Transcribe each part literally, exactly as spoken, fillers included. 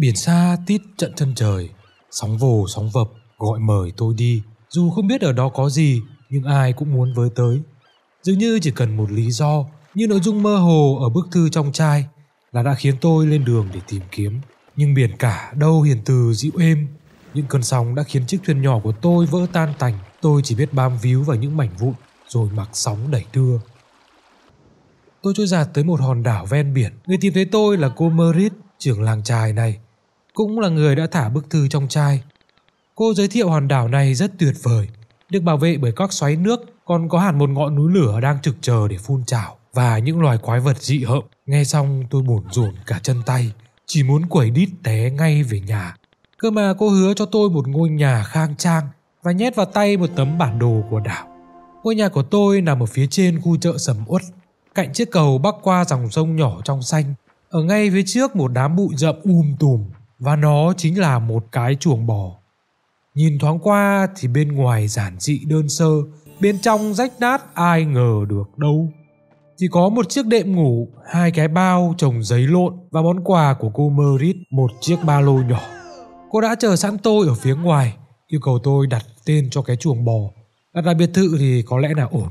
Biển xa tít trận chân trời, sóng vồ sóng vập gọi mời tôi đi. Dù không biết ở đó có gì, nhưng ai cũng muốn với tới. Dường như chỉ cần một lý do, như nội dung mơ hồ ở bức thư trong chai, là đã khiến tôi lên đường để tìm kiếm. Nhưng biển cả đâu hiền từ dịu êm, những cơn sóng đã khiến chiếc thuyền nhỏ của tôi vỡ tan tành. Tôi chỉ biết bám víu vào những mảnh vụn rồi mặc sóng đẩy đưa. Tôi trôi dạt tới một hòn đảo ven biển. Người tìm thấy tôi là cô Merit, trưởng làng chài này, cũng là người đã thả bức thư trong chai. Cô giới thiệu hòn đảo này rất tuyệt vời, được bảo vệ bởi các xoáy nước, còn có hẳn một ngọn núi lửa đang trực chờ để phun trào và những loài quái vật dị hợm. Nghe xong tôi bồn rồn cả chân tay, chỉ muốn quẩy đít té ngay về nhà. Cơ mà cô hứa cho tôi một ngôi nhà khang trang và nhét vào tay một tấm bản đồ của đảo. Ngôi nhà của tôi nằm ở phía trên khu chợ sầm uất, cạnh chiếc cầu bắc qua dòng sông nhỏ trong xanh. Ở ngay phía trước một đám bụi rậm um tùm, và nó chính là một cái chuồng bò. Nhìn thoáng qua thì bên ngoài giản dị đơn sơ, bên trong rách nát ai ngờ được đâu. Chỉ có một chiếc đệm ngủ, hai cái bao chồng giấy lộn và món quà của cô Merit, một chiếc ba lô nhỏ. Cô đã chờ sẵn tôi ở phía ngoài, yêu cầu tôi đặt tên cho cái chuồng bò. Đặt là biệt thự thì có lẽ là ổn.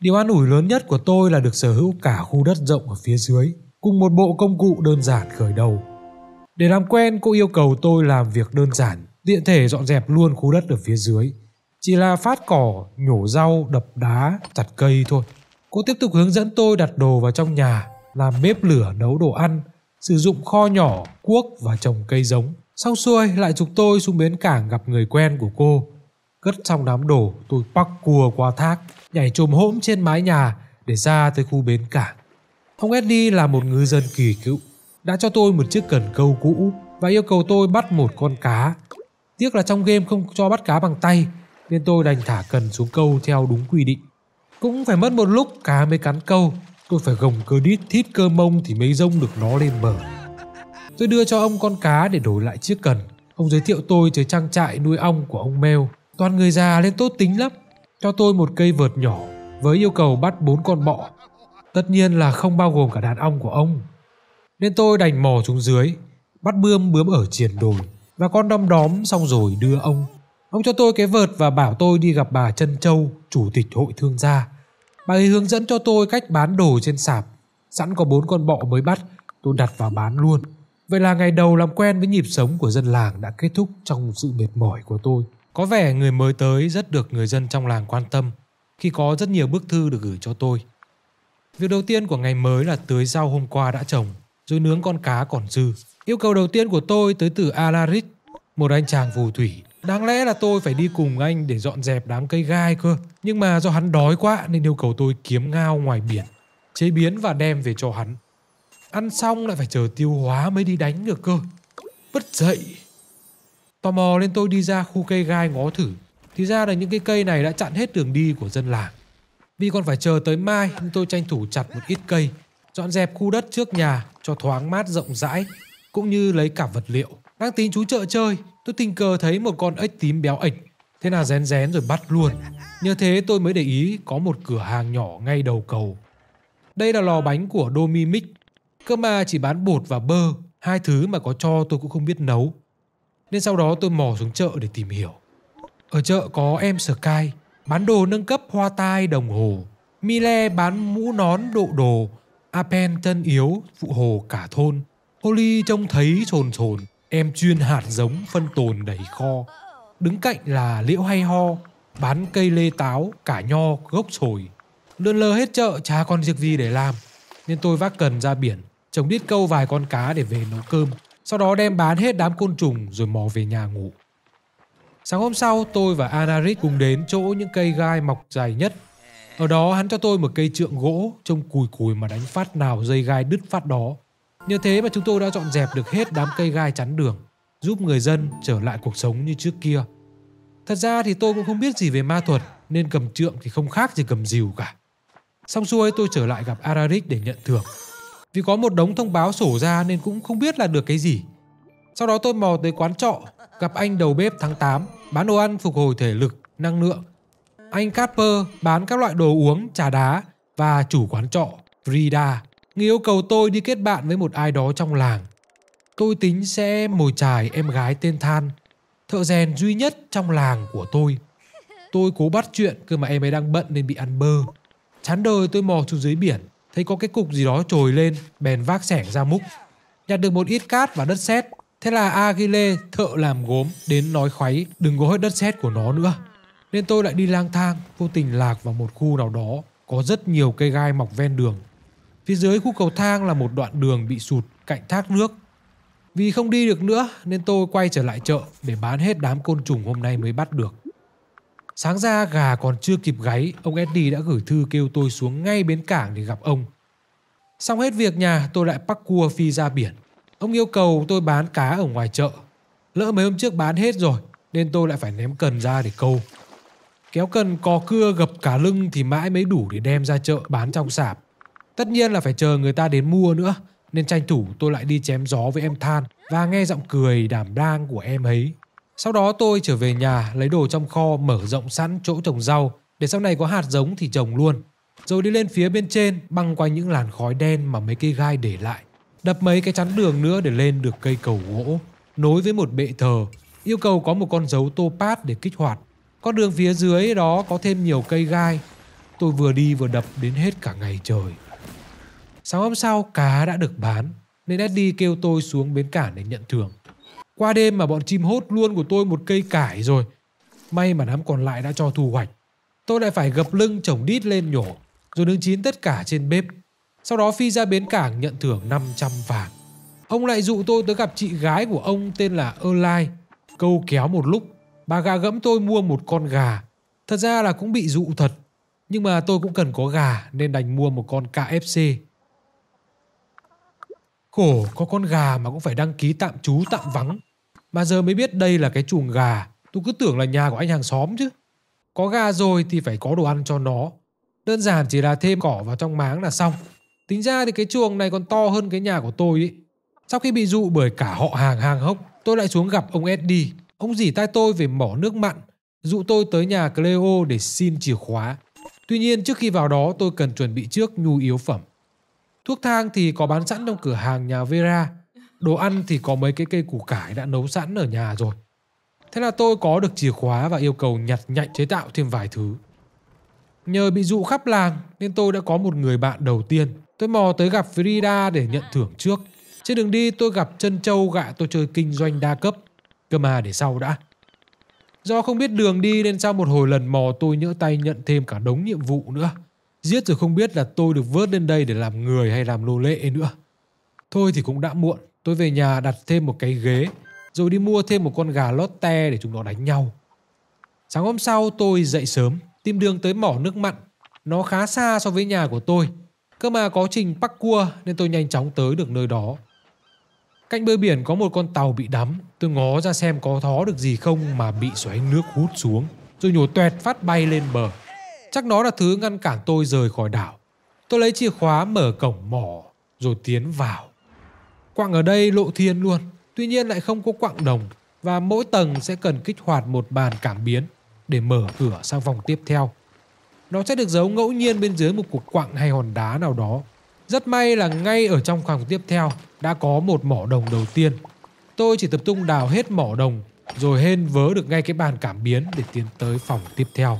Điều an ủi lớn nhất của tôi là được sở hữu cả khu đất rộng ở phía dưới, cùng một bộ công cụ đơn giản khởi đầu. Để làm quen, cô yêu cầu tôi làm việc đơn giản, tiện thể dọn dẹp luôn khu đất ở phía dưới. Chỉ là phát cỏ, nhổ rau, đập đá, chặt cây thôi. Cô tiếp tục hướng dẫn tôi đặt đồ vào trong nhà, làm bếp lửa nấu đồ ăn, sử dụng kho nhỏ, cuốc và trồng cây giống. Xong xuôi lại giục tôi xuống bến cảng gặp người quen của cô. Cất xong đám đồ, tôi bắc cua qua thác, nhảy chồm hỗn trên mái nhà để ra tới khu bến cảng. Ông Eddie là một ngư dân kỳ cựu, đã cho tôi một chiếc cần câu cũ và yêu cầu tôi bắt một con cá. Tiếc là trong game không cho bắt cá bằng tay, nên tôi đành thả cần xuống câu theo đúng quy định. Cũng phải mất một lúc cá mới cắn câu, tôi phải gồng cơ đít thít cơ mông thì mới dông được nó lên bờ. Tôi đưa cho ông con cá để đổi lại chiếc cần. Ông giới thiệu tôi tới trang trại nuôi ong của ông Mel, toàn người già lên tốt tính lắm. Cho tôi một cây vợt nhỏ với yêu cầu bắt bốn con bọ, tất nhiên là không bao gồm cả đàn ong của ông. Nên tôi đành mò xuống dưới, bắt bươm bướm ở triền đồi và con đom đóm xong rồi đưa ông. Ông cho tôi cái vợt và bảo tôi đi gặp bà Trân Châu, chủ tịch hội thương gia. Bà ấy hướng dẫn cho tôi cách bán đồ trên sạp. Sẵn có bốn con bọ mới bắt, tôi đặt vào bán luôn. Vậy là ngày đầu làm quen với nhịp sống của dân làng đã kết thúc trong sự mệt mỏi của tôi. Có vẻ người mới tới rất được người dân trong làng quan tâm khi có rất nhiều bức thư được gửi cho tôi. Việc đầu tiên của ngày mới là tưới rau hôm qua đã trồng, rồi nướng con cá còn dư. Yêu cầu đầu tiên của tôi tới từ Alaric, một anh chàng phù thủy. Đáng lẽ là tôi phải đi cùng anh để dọn dẹp đám cây gai cơ, nhưng mà do hắn đói quá nên yêu cầu tôi kiếm ngao ngoài biển, chế biến và đem về cho hắn. Ăn xong lại phải chờ tiêu hóa mới đi đánh được cơ. Bất dậy. Tò mò nên tôi đi ra khu cây gai ngó thử. Thì ra là những cái cây này đã chặn hết đường đi của dân làng. Vì còn phải chờ tới mai nên tôi tranh thủ chặt một ít cây, dọn dẹp khu đất trước nhà cho thoáng mát rộng rãi, cũng như lấy cả vật liệu. Đang tính chú chợ chơi, tôi tình cờ thấy một con ếch tím béo ệch, thế là rén rén rồi bắt luôn. Nhờ thế tôi mới để ý có một cửa hàng nhỏ ngay đầu cầu. Đây là lò bánh của Dominic, cơ mà chỉ bán bột và bơ, hai thứ mà có cho tôi cũng không biết nấu. Nên sau đó tôi mò xuống chợ để tìm hiểu. Ở chợ có em Sky bán đồ nâng cấp hoa tai đồng hồ, Mile bán mũ nón độ đồ, Apen thân yếu phụ hồ cả thôn, Holly trông thấy sồn sồn, em chuyên hạt giống phân tồn đầy kho. Đứng cạnh là Liễu hay ho, bán cây lê táo, cả nho, gốc sồi. Lượn lờ hết chợ chả còn việc gì để làm, nên tôi vác cần ra biển, trồng đít câu vài con cá để về nấu cơm, sau đó đem bán hết đám côn trùng rồi mò về nhà ngủ. Sáng hôm sau, tôi và Alaric cùng đến chỗ những cây gai mọc dài nhất. Ở đó hắn cho tôi một cây trượng gỗ, trông cùi cùi mà đánh phát nào dây gai đứt phát đó. Nhờ thế mà chúng tôi đã dọn dẹp được hết đám cây gai chắn đường, giúp người dân trở lại cuộc sống như trước kia. Thật ra thì tôi cũng không biết gì về ma thuật, nên cầm trượng thì không khác gì cầm rìu cả. Xong xuôi tôi trở lại gặp Alaric để nhận thưởng. Vì có một đống thông báo sổ ra nên cũng không biết là được cái gì. Sau đó tôi mò tới quán trọ, gặp anh đầu bếp tháng tám, bán đồ ăn phục hồi thể lực, năng lượng. Anh Casper bán các loại đồ uống, trà đá và chủ quán trọ, Frida, người yêu cầu tôi đi kết bạn với một ai đó trong làng. tôi tính sẽ mồi chài em gái tên Than, thợ rèn duy nhất trong làng của tôi. Tôi cố bắt chuyện cơ mà em ấy đang bận nên bị ăn bơ. Chán đời tôi mò xuống dưới biển, thấy có cái cục gì đó trồi lên, bèn vác xẻng ra múc. Nhặt được một ít cát và đất sét. Thế là Agile, thợ làm gốm, đến nói khoáy đừng có hớt đất sét của nó nữa. Nên tôi lại đi lang thang, vô tình lạc vào một khu nào đó có rất nhiều cây gai mọc ven đường. Phía dưới khu cầu thang là một đoạn đường bị sụt cạnh thác nước. Vì không đi được nữa nên tôi quay trở lại chợ để bán hết đám côn trùng hôm nay mới bắt được. Sáng ra gà còn chưa kịp gáy, ông Eddie đã gửi thư kêu tôi xuống ngay bến cảng để gặp ông. Xong hết việc nhà, tôi lại pack cua phi ra biển. Ông yêu cầu tôi bán cá ở ngoài chợ. Lỡ mấy hôm trước bán hết rồi nên tôi lại phải ném cần ra để câu. Kéo cần cò cưa gập cả lưng thì mãi mới đủ để đem ra chợ bán trong sạp. Tất nhiên là phải chờ người ta đến mua nữa, nên tranh thủ tôi lại đi chém gió với em Than và nghe giọng cười đảm đang của em ấy. Sau đó tôi trở về nhà lấy đồ trong kho mở rộng sẵn chỗ trồng rau để sau này có hạt giống thì trồng luôn. Rồi đi lên phía bên trên băng quanh những làn khói đen mà mấy cây gai để lại. Đập mấy cái chắn đường nữa để lên được cây cầu gỗ, nối với một bệ thờ, yêu cầu có một con dấu topaz để kích hoạt. Con đường phía dưới đó có thêm nhiều cây gai. Tôi vừa đi vừa đập đến hết cả ngày trời. Sáng hôm sau cá đã được bán, nên Eddie kêu tôi xuống bến cảng để nhận thưởng. Qua đêm mà bọn chim hốt luôn của tôi một cây cải rồi. May mà đám còn lại đã cho thu hoạch. Tôi lại phải gập lưng chổng đít lên nhổ, rồi nướng chín tất cả trên bếp. Sau đó phi ra bến cảng nhận thưởng năm trăm vàng. Ông lại dụ tôi tới gặp chị gái của ông tên là Erlai. Câu kéo một lúc, bà gà gẫm tôi mua một con gà. Thật ra là cũng bị dụ thật, nhưng mà tôi cũng cần có gà nên đành mua một con ca ép xê. Khổ có con gà mà cũng phải đăng ký tạm trú tạm vắng. Mà giờ mới biết đây là cái chuồng gà. Tôi cứ tưởng là nhà của anh hàng xóm chứ. Có gà rồi thì phải có đồ ăn cho nó. Đơn giản chỉ là thêm cỏ vào trong máng là xong. Tính ra thì cái chuồng này còn to hơn cái nhà của tôi ấy. Sau khi bị dụ bởi cả họ hàng hàng hốc, tôi lại xuống gặp ông Eddie. Ông rỉ tai tôi về mỏ nước mặn, dụ tôi tới nhà Cleo để xin chìa khóa. Tuy nhiên trước khi vào đó tôi cần chuẩn bị trước nhu yếu phẩm. Thuốc thang thì có bán sẵn trong cửa hàng nhà Vera. Đồ ăn thì có mấy cái cây củ cải đã nấu sẵn ở nhà rồi. Thế là tôi có được chìa khóa và yêu cầu nhặt nhạnh chế tạo thêm vài thứ. Nhờ bị dụ khắp làng nên tôi đã có một người bạn đầu tiên. Tôi mò tới gặp Frida để nhận thưởng trước. Trên đường đi tôi gặp Trân Châu gạ tôi chơi kinh doanh đa cấp. Cơ mà để sau đã. Do không biết đường đi nên sau một hồi lần mò tôi nhỡ tay nhận thêm cả đống nhiệm vụ nữa. Giết rồi không biết là tôi được vớt lên đây để làm người hay làm nô lệ nữa. Thôi thì cũng đã muộn, tôi về nhà đặt thêm một cái ghế, rồi đi mua thêm một con gà Lotte để chúng nó đánh nhau. Sáng hôm sau tôi dậy sớm, tìm đường tới mỏ nước mặn. Nó khá xa so với nhà của tôi. Cơ mà có trình pack cua nên tôi nhanh chóng tới được nơi đó. Cạnh bờ biển có một con tàu bị đắm. Tôi ngó ra xem có thó được gì không mà bị xoáy nước hút xuống, rồi nhổ tuẹt phát bay lên bờ. Chắc nó là thứ ngăn cản tôi rời khỏi đảo. Tôi lấy chìa khóa mở cổng mỏ rồi tiến vào. Quặng ở đây lộ thiên luôn, tuy nhiên lại không có quặng đồng, và mỗi tầng sẽ cần kích hoạt một bàn cảm biến để mở cửa sang vòng tiếp theo. Nó sẽ được giấu ngẫu nhiên bên dưới một cục quặng hay hòn đá nào đó. Rất may là ngay ở trong vòng tiếp theo đã có một mỏ đồng đầu tiên. Tôi chỉ tập trung đào hết mỏ đồng rồi hên vớ được ngay cái bàn cảm biến để tiến tới phòng tiếp theo.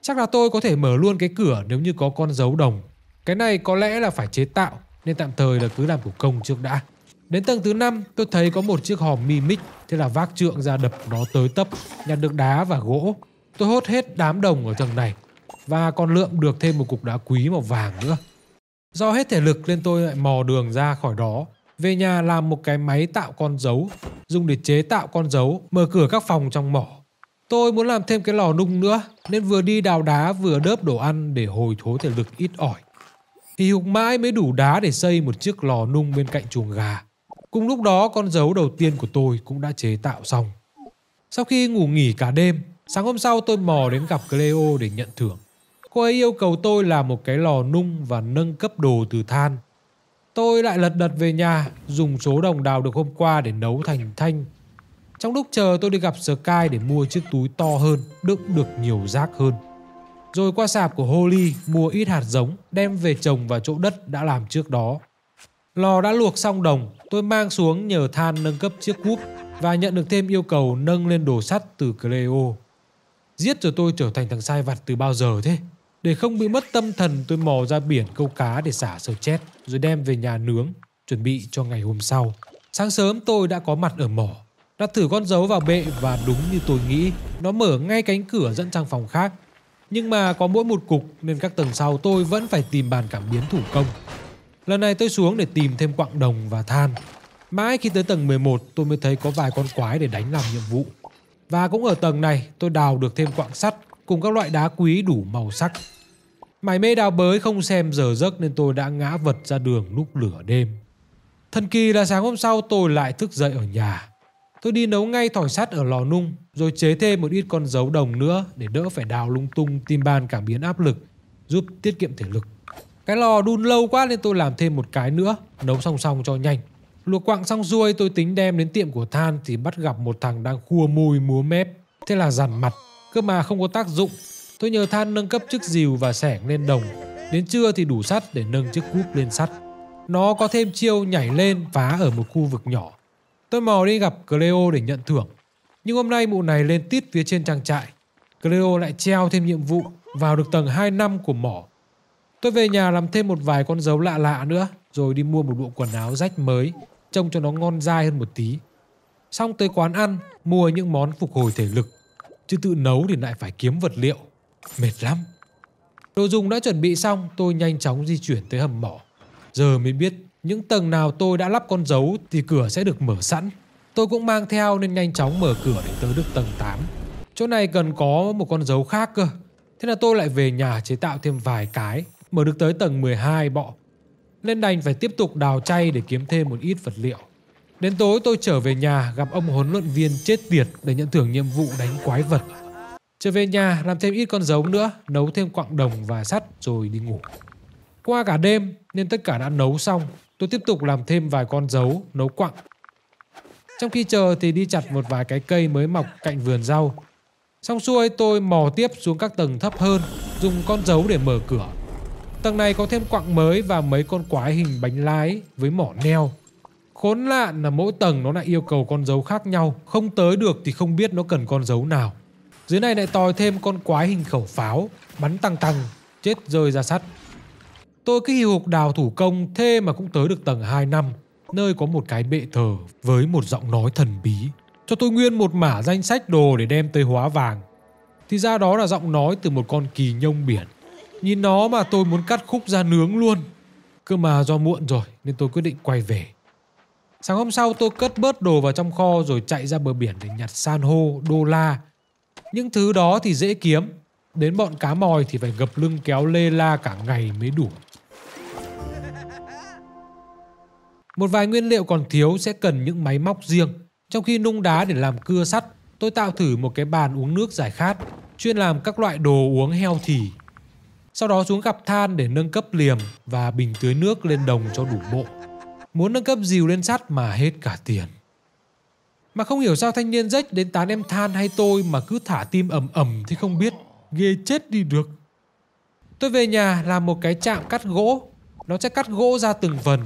Chắc là tôi có thể mở luôn cái cửa nếu như có con dấu đồng. Cái này có lẽ là phải chế tạo, nên tạm thời là cứ làm thủ công trước đã. Đến tầng thứ năm, tôi thấy có một chiếc hòm mimic, thế là vác trượng ra đập nó tới tấp, nhặt được đá và gỗ. Tôi hốt hết đám đồng ở tầng này, và còn lượm được thêm một cục đá quý màu vàng nữa. Do hết thể lực nên tôi lại mò đường ra khỏi đó, về nhà làm một cái máy tạo con dấu, dùng để chế tạo con dấu, mở cửa các phòng trong mỏ. Tôi muốn làm thêm cái lò nung nữa, nên vừa đi đào đá vừa đớp đồ ăn để hồi thối thể lực ít ỏi. Hì hục mãi mới đủ đá để xây một chiếc lò nung bên cạnh chuồng gà. Cùng lúc đó con dấu đầu tiên của tôi cũng đã chế tạo xong. Sau khi ngủ nghỉ cả đêm, sáng hôm sau tôi mò đến gặp Cleo để nhận thưởng. Cô ấy yêu cầu tôi làm một cái lò nung và nâng cấp đồ từ than. Tôi lại lật đật về nhà, dùng số đồng đào được hôm qua để nấu thành thanh. Trong lúc chờ tôi đi gặp Sky để mua chiếc túi to hơn, đựng được nhiều rác hơn. Rồi qua sạp của Holly mua ít hạt giống đem về trồng vào chỗ đất đã làm trước đó. Lò đã luộc xong đồng, tôi mang xuống nhờ Than nâng cấp chiếc cúp và nhận được thêm yêu cầu nâng lên đồ sắt từ Cleo. Giết rồi tôi trở thành thằng sai vặt từ bao giờ thế? Để không bị mất tâm thần, tôi mò ra biển câu cá để xả sờ chết, rồi đem về nhà nướng, chuẩn bị cho ngày hôm sau. Sáng sớm tôi đã có mặt ở mỏ, đã thử con dấu vào bệ và đúng như tôi nghĩ, nó mở ngay cánh cửa dẫn sang phòng khác. Nhưng mà có mỗi một cục nên các tầng sau tôi vẫn phải tìm bàn cảm biến thủ công. Lần này tôi xuống để tìm thêm quặng đồng và than. Mãi khi tới tầng mười một tôi mới thấy có vài con quái để đánh làm nhiệm vụ. Và cũng ở tầng này tôi đào được thêm quặng sắt cùng các loại đá quý đủ màu sắc. Mải mê đào bới không xem giờ giấc nên tôi đã ngã vật ra đường lúc lửa đêm. Thần kỳ là sáng hôm sau tôi lại thức dậy ở nhà. Tôi đi nấu ngay thỏi sắt ở lò nung rồi chế thêm một ít con dấu đồng nữa để đỡ phải đào lung tung tìm bàn cảm biến áp lực, giúp tiết kiệm thể lực. Cái lò đun lâu quá nên tôi làm thêm một cái nữa, nấu song song cho nhanh. Luộc quặng xong xuôi tôi tính đem đến tiệm của Than thì bắt gặp một thằng đang khua môi múa mép. Thế là dằn mặt, cơ mà không có tác dụng. Tôi nhờ Than nâng cấp chiếc rìu và xẻng lên đồng. Đến trưa thì đủ sắt để nâng chiếc cúp lên sắt. Nó có thêm chiêu nhảy lên phá ở một khu vực nhỏ. Tôi mò đi gặp Cleo để nhận thưởng. Nhưng hôm nay mụ này lên tít phía trên trang trại. Cleo lại treo thêm nhiệm vụ vào được tầng hai năm của mỏ. Tôi về nhà làm thêm một vài con dấu lạ lạ nữa, rồi đi mua một bộ quần áo rách mới, trông cho nó ngon dai hơn một tí. Xong tới quán ăn, mua những món phục hồi thể lực. Chứ tự nấu thì lại phải kiếm vật liệu, mệt lắm. Đồ dùng đã chuẩn bị xong, tôi nhanh chóng di chuyển tới hầm mỏ. Giờ mới biết, những tầng nào tôi đã lắp con dấu thì cửa sẽ được mở sẵn. Tôi cũng mang theo nên nhanh chóng mở cửa để tới được tầng tám. Chỗ này cần có một con dấu khác cơ. Thế là tôi lại về nhà chế tạo thêm vài cái, mở được tới tầng mười hai bọ. Nên đành phải tiếp tục đào chay để kiếm thêm một ít vật liệu. Đến tối tôi trở về nhà gặp ông huấn luyện viên chết tiệt để nhận thưởng nhiệm vụ đánh quái vật. Trở về nhà làm thêm ít con dấu nữa, nấu thêm quặng đồng và sắt rồi đi ngủ. Qua cả đêm nên tất cả đã nấu xong, tôi tiếp tục làm thêm vài con dấu, nấu quặng. Trong khi chờ thì đi chặt một vài cái cây mới mọc cạnh vườn rau. Xong xuôi tôi mò tiếp xuống các tầng thấp hơn, dùng con dấu để mở cửa. Tầng này có thêm quặng mới và mấy con quái hình bánh lái với mỏ neo. Khốn nạn là mỗi tầng nó lại yêu cầu con dấu khác nhau, không tới được thì không biết nó cần con dấu nào. Dưới này lại tòi thêm con quái hình khẩu pháo, bắn tăng tăng, chết rơi ra sắt. Tôi cứ hì hục đào thủ công, thế mà cũng tới được tầng hai năm, nơi có một cái bệ thờ với một giọng nói thần bí. Cho tôi nguyên một mả danh sách đồ để đem tới hóa vàng. Thì ra đó là giọng nói từ một con kỳ nhông biển. Nhìn nó mà tôi muốn cắt khúc ra nướng luôn. Cơ mà do muộn rồi nên tôi quyết định quay về. Sáng hôm sau tôi cất bớt đồ vào trong kho rồi chạy ra bờ biển để nhặt san hô, đô la. Những thứ đó thì dễ kiếm. Đến bọn cá mòi thì phải gập lưng kéo lê la cả ngày mới đủ. Một vài nguyên liệu còn thiếu sẽ cần những máy móc riêng. Trong khi nung đá để làm cưa sắt, tôi tạo thử một cái bàn uống nước giải khát, chuyên làm các loại đồ uống heo thỉ. Sau đó xuống gặp Than để nâng cấp liềm và bình tưới nước lên đồng cho đủ bộ. Muốn nâng cấp dìu lên sắt mà hết cả tiền. Mà không hiểu sao thanh niên rách đến tán em Than hay tôi mà cứ thả tim ầm ầm thì không biết. Ghê chết đi được. Tôi về nhà làm một cái chạm cắt gỗ. Nó sẽ cắt gỗ ra từng phần.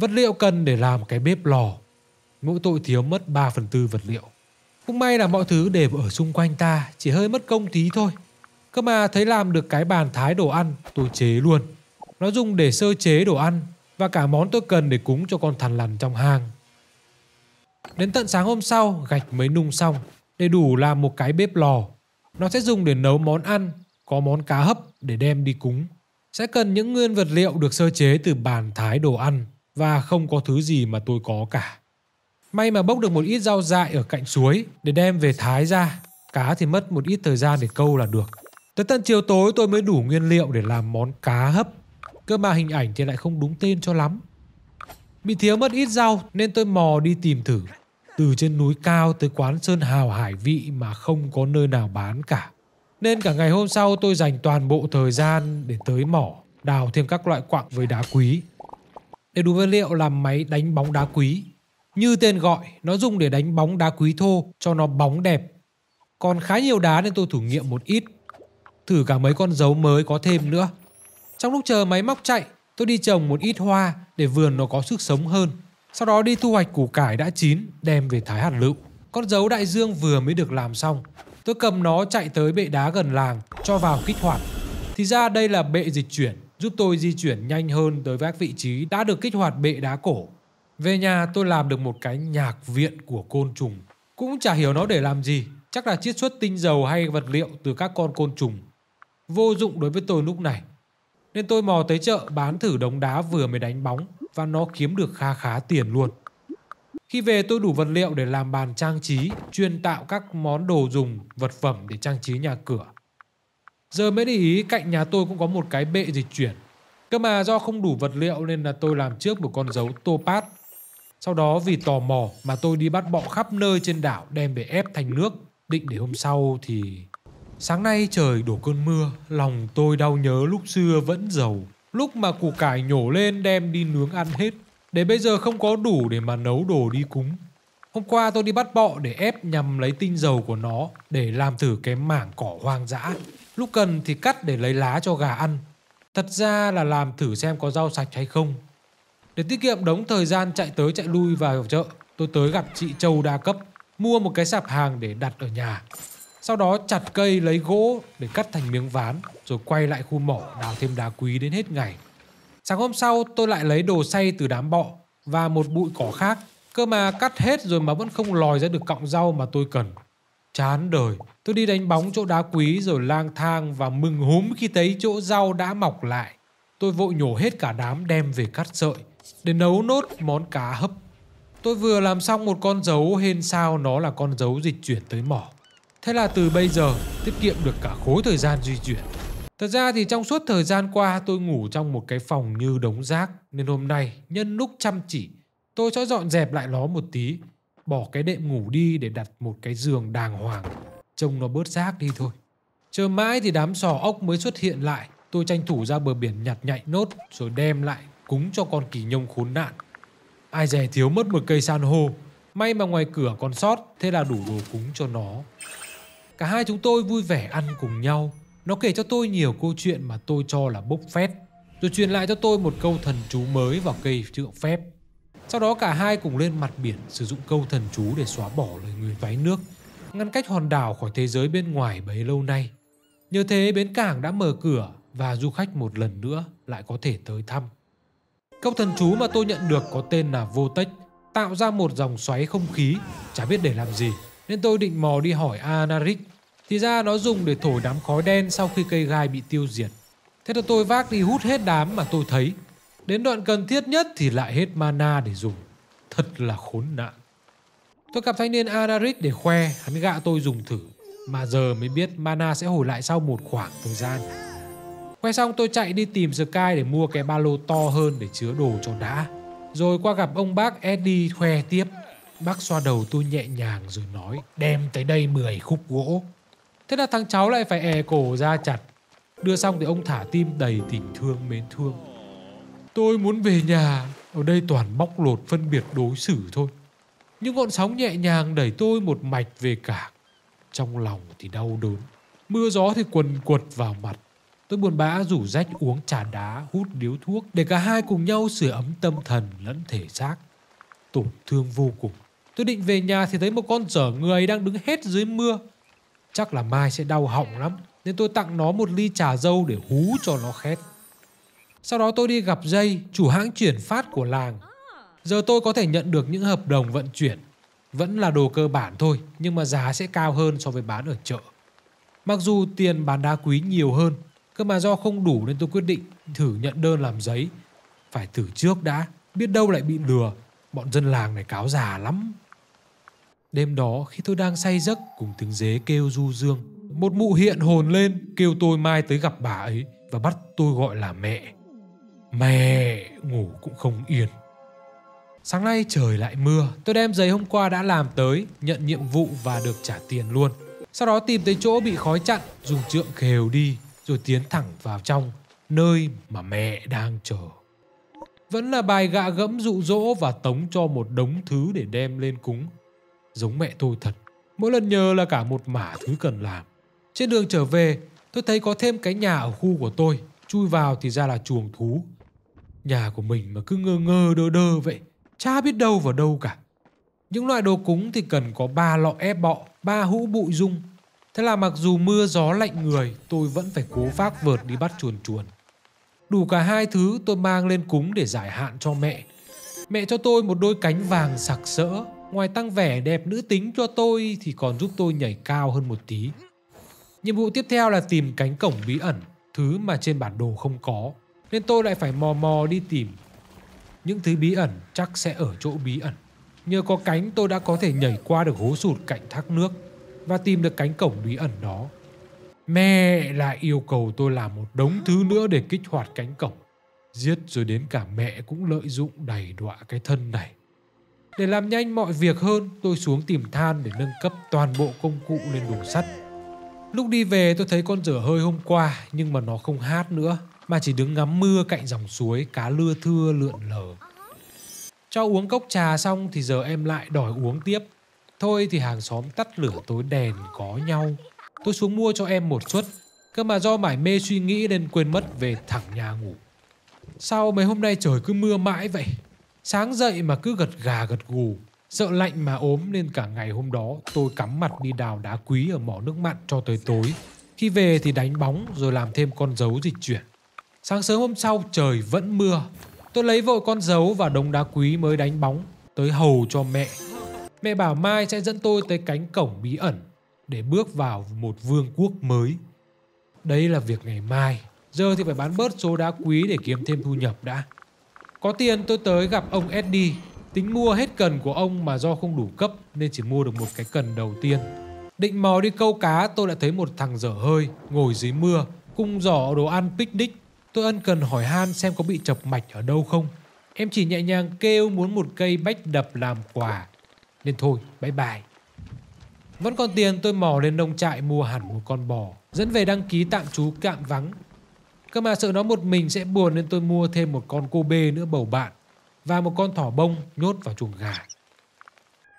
Vật liệu cần để làm cái bếp lò. Mỗi tội thiếu mất ba phần tư vật liệu. Cũng may là mọi thứ đều ở xung quanh ta, chỉ hơi mất công tí thôi. Cơ mà thấy làm được cái bàn thái đồ ăn, tôi chế luôn. Nó dùng để sơ chế đồ ăn và cả món tôi cần để cúng cho con thằn lằn trong hang. Đến tận sáng hôm sau, gạch mới nung xong, để đủ làm một cái bếp lò. Nó sẽ dùng để nấu món ăn, có món cá hấp để đem đi cúng. Sẽ cần những nguyên vật liệu được sơ chế từ bàn thái đồ ăn và không có thứ gì mà tôi có cả. May mà bốc được một ít rau dại ở cạnh suối để đem về thái ra. Cá thì mất một ít thời gian để câu là được. Tới tận chiều tối tôi mới đủ nguyên liệu để làm món cá hấp. Cơ mà hình ảnh thì lại không đúng tên cho lắm. Bị thiếu mất ít rau nên tôi mò đi tìm thử. Từ trên núi cao tới quán Sơn Hào Hải Vị mà không có nơi nào bán cả. Nên cả ngày hôm sau tôi dành toàn bộ thời gian để tới mỏ, đào thêm các loại quặng với đá quý. Để đủ nguyên liệu làm máy đánh bóng đá quý. Như tên gọi, nó dùng để đánh bóng đá quý thô cho nó bóng đẹp. Còn khá nhiều đá nên tôi thử nghiệm một ít. Thử cả mấy con dấu mới có thêm nữa. Trong lúc chờ máy móc chạy, tôi đi trồng một ít hoa để vườn nó có sức sống hơn. Sau đó đi thu hoạch củ cải đã chín, đem về thái hạt lựu. Con dấu đại dương vừa mới được làm xong. Tôi cầm nó chạy tới bệ đá gần làng, cho vào kích hoạt. Thì ra đây là bệ dịch chuyển, giúp tôi di chuyển nhanh hơn tới các vị trí đã được kích hoạt bệ đá cổ. Về nhà tôi làm được một cái nhạc viện của côn trùng. Cũng chả hiểu nó để làm gì, chắc là chiết xuất tinh dầu hay vật liệu từ các con côn trùng. Vô dụng đối với tôi lúc này. Nên tôi mò tới chợ bán thử đống đá vừa mới đánh bóng và nó kiếm được khá khá tiền luôn. Khi về tôi đủ vật liệu để làm bàn trang trí, chuyên tạo các món đồ dùng, vật phẩm để trang trí nhà cửa. Giờ mới để ý cạnh nhà tôi cũng có một cái bệ dịch chuyển. Cơ mà do không đủ vật liệu nên là tôi làm trước một con dấu topaz. Sau đó vì tò mò mà tôi đi bắt bọ khắp nơi trên đảo đem về ép thành nước. Định để hôm sau thì... Sáng nay trời đổ cơn mưa, lòng tôi đau nhớ lúc xưa vẫn giàu. Lúc mà củ cải nhổ lên đem đi nướng ăn hết. Để bây giờ không có đủ để mà nấu đồ đi cúng. Hôm qua tôi đi bắt bọ để ép nhằm lấy tinh dầu của nó để làm thử cái mảng cỏ hoang dã. Lúc cần thì cắt để lấy lá cho gà ăn. Thật ra là làm thử xem có rau sạch hay không. Để tiết kiệm đống thời gian chạy tới chạy lui vào chợ, tôi tới gặp chị Châu đa cấp, mua một cái sạp hàng để đặt ở nhà. Sau đó chặt cây lấy gỗ để cắt thành miếng ván, rồi quay lại khu mỏ đào thêm đá quý đến hết ngày. Sáng hôm sau tôi lại lấy đồ xay từ đám bọ và một bụi cỏ khác. Cơ mà cắt hết rồi mà vẫn không lòi ra được cọng rau mà tôi cần. Chán đời, tôi đi đánh bóng chỗ đá quý rồi lang thang và mừng húm khi thấy chỗ rau đã mọc lại. Tôi vội nhổ hết cả đám đem về cắt sợi để nấu nốt món cá hấp. Tôi vừa làm xong một con dấu hên sao nó là con dấu dịch chuyển tới mỏ. Thế là từ bây giờ tiết kiệm được cả khối thời gian di chuyển. Thật ra thì trong suốt thời gian qua tôi ngủ trong một cái phòng như đống rác. Nên hôm nay nhân lúc chăm chỉ tôi sẽ dọn dẹp lại nó một tí. Bỏ cái đệm ngủ đi để đặt một cái giường đàng hoàng. Trông nó bớt rác đi thôi. Chờ mãi thì đám sò ốc mới xuất hiện lại. Tôi tranh thủ ra bờ biển nhặt nhạnh nốt rồi đem lại cúng cho con kỳ nhông khốn nạn. Ai dè thiếu mất một cây san hô. May mà ngoài cửa còn sót, thế là đủ đồ cúng cho nó. Cả hai chúng tôi vui vẻ ăn cùng nhau. Nó kể cho tôi nhiều câu chuyện mà tôi cho là bốc phét. Rồi truyền lại cho tôi một câu thần chú mới vào cây trượng phép. Sau đó cả hai cùng lên mặt biển sử dụng câu thần chú để xóa bỏ lời nguyền váy nước, ngăn cách hòn đảo khỏi thế giới bên ngoài bấy lâu nay. Nhờ thế bến cảng đã mở cửa và du khách một lần nữa lại có thể tới thăm. Câu thần chú mà tôi nhận được có tên là Vô Tách, tạo ra một dòng xoáy không khí, chả biết để làm gì. Nên tôi định mò đi hỏi Anarik. Thì ra nó dùng để thổi đám khói đen sau khi cây gai bị tiêu diệt. Thế là tôi vác đi hút hết đám mà tôi thấy. Đến đoạn cần thiết nhất thì lại hết mana để dùng. Thật là khốn nạn. Tôi gặp thanh niên Anarik để khoe, hắn gạ tôi dùng thử. Mà giờ mới biết mana sẽ hồi lại sau một khoảng thời gian. Khoe xong tôi chạy đi tìm Sky để mua cái ba lô to hơn để chứa đồ cho đã. Rồi qua gặp ông bác Eddie khoe tiếp. Bác xoa đầu tôi nhẹ nhàng rồi nói đem tới đây mười khúc gỗ. Thế là thằng cháu lại phải è cổ ra chặt. Đưa xong thì ông thả tim đầy tình thương mến thương. Tôi muốn về nhà, ở đây toàn bóc lột phân biệt đối xử thôi. Những ngọn sóng nhẹ nhàng đẩy tôi một mạch về cảng. Trong lòng thì đau đớn, mưa gió thì quần quật vào mặt. Tôi buồn bã rủ rách uống trà đá, hút điếu thuốc để cả hai cùng nhau sưởi ấm tâm thần lẫn thể xác. Tổn thương vô cùng. Tôi định về nhà thì thấy một con dở người đang đứng hết dưới mưa. Chắc là mai sẽ đau họng lắm, nên tôi tặng nó một ly trà dâu để hú cho nó khét. Sau đó tôi đi gặp Dây, chủ hãng chuyển phát của làng. Giờ tôi có thể nhận được những hợp đồng vận chuyển. Vẫn là đồ cơ bản thôi, nhưng mà giá sẽ cao hơn so với bán ở chợ. Mặc dù tiền bán đá quý nhiều hơn, cơ mà do không đủ nên tôi quyết định thử nhận đơn làm giấy. Phải thử trước đã, biết đâu lại bị lừa. Bọn dân làng này cáo già lắm. Đêm đó khi tôi đang say giấc cùng tiếng dế kêu du dương, một mụ hiện hồn lên kêu tôi mai tới gặp bà ấy và bắt tôi gọi là mẹ. Mẹ ngủ cũng không yên. Sáng nay trời lại mưa, tôi đem giấy hôm qua đã làm tới, nhận nhiệm vụ và được trả tiền luôn. Sau đó tìm tới chỗ bị khói chặn, dùng trượng khều đi, rồi tiến thẳng vào trong, nơi mà mẹ đang chờ. Vẫn là bài gạ gẫm dụ dỗ và tống cho một đống thứ để đem lên cúng. Giống mẹ tôi thật, mỗi lần nhờ là cả một mả thứ cần làm. Trên đường trở về, tôi thấy có thêm cái nhà ở khu của tôi. Chui vào thì ra là chuồng thú. Nhà của mình mà cứ ngơ ngơ đơ đơ vậy, chả biết đâu vào đâu cả. Những loại đồ cúng thì cần có ba lọ ép bọ, ba hũ bụi dung. Thế là mặc dù mưa gió lạnh người, tôi vẫn phải cố phác vợt đi bắt chuồn chuồn. Đủ cả hai thứ tôi mang lên cúng để giải hạn cho mẹ. Mẹ cho tôi một đôi cánh vàng sặc sỡ. Ngoài tăng vẻ đẹp nữ tính cho tôi thì còn giúp tôi nhảy cao hơn một tí. Nhiệm vụ tiếp theo là tìm cánh cổng bí ẩn, thứ mà trên bản đồ không có, nên tôi lại phải mò mò đi tìm. Những thứ bí ẩn chắc sẽ ở chỗ bí ẩn. Nhờ có cánh tôi đã có thể nhảy qua được hố sụt cạnh thác nước và tìm được cánh cổng bí ẩn đó. Mẹ lại yêu cầu tôi làm một đống thứ nữa để kích hoạt cánh cổng. Giết rồi đến cả mẹ cũng lợi dụng đầy đọa cái thân này. Để làm nhanh mọi việc hơn, tôi xuống tìm than để nâng cấp toàn bộ công cụ lên đồ sắt. Lúc đi về tôi thấy con dở hơi hôm qua, nhưng mà nó không hát nữa, mà chỉ đứng ngắm mưa cạnh dòng suối, cá lưa thưa lượn lờ. Cho uống cốc trà xong thì giờ em lại đòi uống tiếp. Thôi thì hàng xóm tắt lửa tối đèn có nhau. Tôi xuống mua cho em một suất, cơ mà do mải mê suy nghĩ nên quên mất về thẳng nhà ngủ. Sao mấy hôm nay trời cứ mưa mãi vậy? Sáng dậy mà cứ gật gà gật gù, sợ lạnh mà ốm nên cả ngày hôm đó tôi cắm mặt đi đào đá quý ở mỏ nước mặn cho tới tối. Khi về thì đánh bóng rồi làm thêm con dấu dịch chuyển. Sáng sớm hôm sau trời vẫn mưa. Tôi lấy vội con dấu và đống đá quý mới đánh bóng tới hầu cho mẹ. Mẹ bảo mai sẽ dẫn tôi tới cánh cổng bí ẩn để bước vào một vương quốc mới. Đấy là việc ngày mai. Giờ thì phải bán bớt số đá quý để kiếm thêm thu nhập đã. Có tiền tôi tới gặp ông Eddie, tính mua hết cần của ông mà do không đủ cấp nên chỉ mua được một cái cần đầu tiên. Định mò đi câu cá tôi lại thấy một thằng dở hơi ngồi dưới mưa, cung giỏ đồ ăn picnic. Tôi ân cần hỏi han xem có bị chập mạch ở đâu không. Em chỉ nhẹ nhàng kêu muốn một cây bách đập làm quà, nên thôi bye bye. Vẫn còn tiền tôi mò lên nông trại mua hẳn một con bò, dẫn về đăng ký tạm trú cạm vắng. Cơ mà sợ nó một mình sẽ buồn nên tôi mua thêm một con cô bê nữa bầu bạn và một con thỏ bông nhốt vào chuồng gà.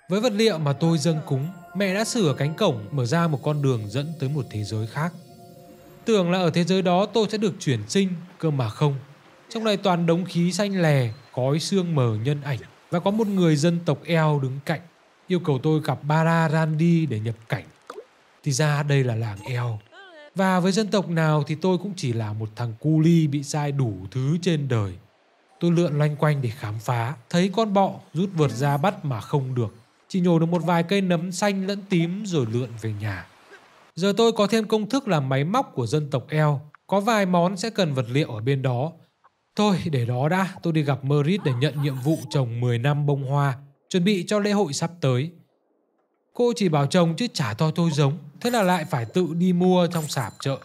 Với vật liệu mà tôi dâng cúng, mẹ đã sửa cánh cổng mở ra một con đường dẫn tới một thế giới khác. Tưởng là ở thế giới đó tôi sẽ được chuyển sinh, cơ mà không. Trong này toàn đống khí xanh lè, khói sương mờ nhân ảnh và có một người dân tộc eo đứng cạnh, yêu cầu tôi gặp Bara Randi để nhập cảnh. Thì ra đây là làng eo. Và với dân tộc nào thì tôi cũng chỉ là một thằng cu li bị sai đủ thứ trên đời. Tôi lượn loanh quanh để khám phá, thấy con bọ rút vượt ra bắt mà không được. Chỉ nhổ được một vài cây nấm xanh lẫn tím rồi lượn về nhà. Giờ tôi có thêm công thức làm máy móc của dân tộc eo. Có vài món sẽ cần vật liệu ở bên đó. Thôi để đó đã, tôi đi gặp Merit để nhận nhiệm vụ trồng mười năm bông hoa, chuẩn bị cho lễ hội sắp tới. Cô chỉ bảo trồng chứ chả to tôi giống, thế là lại phải tự đi mua trong sạp chợ.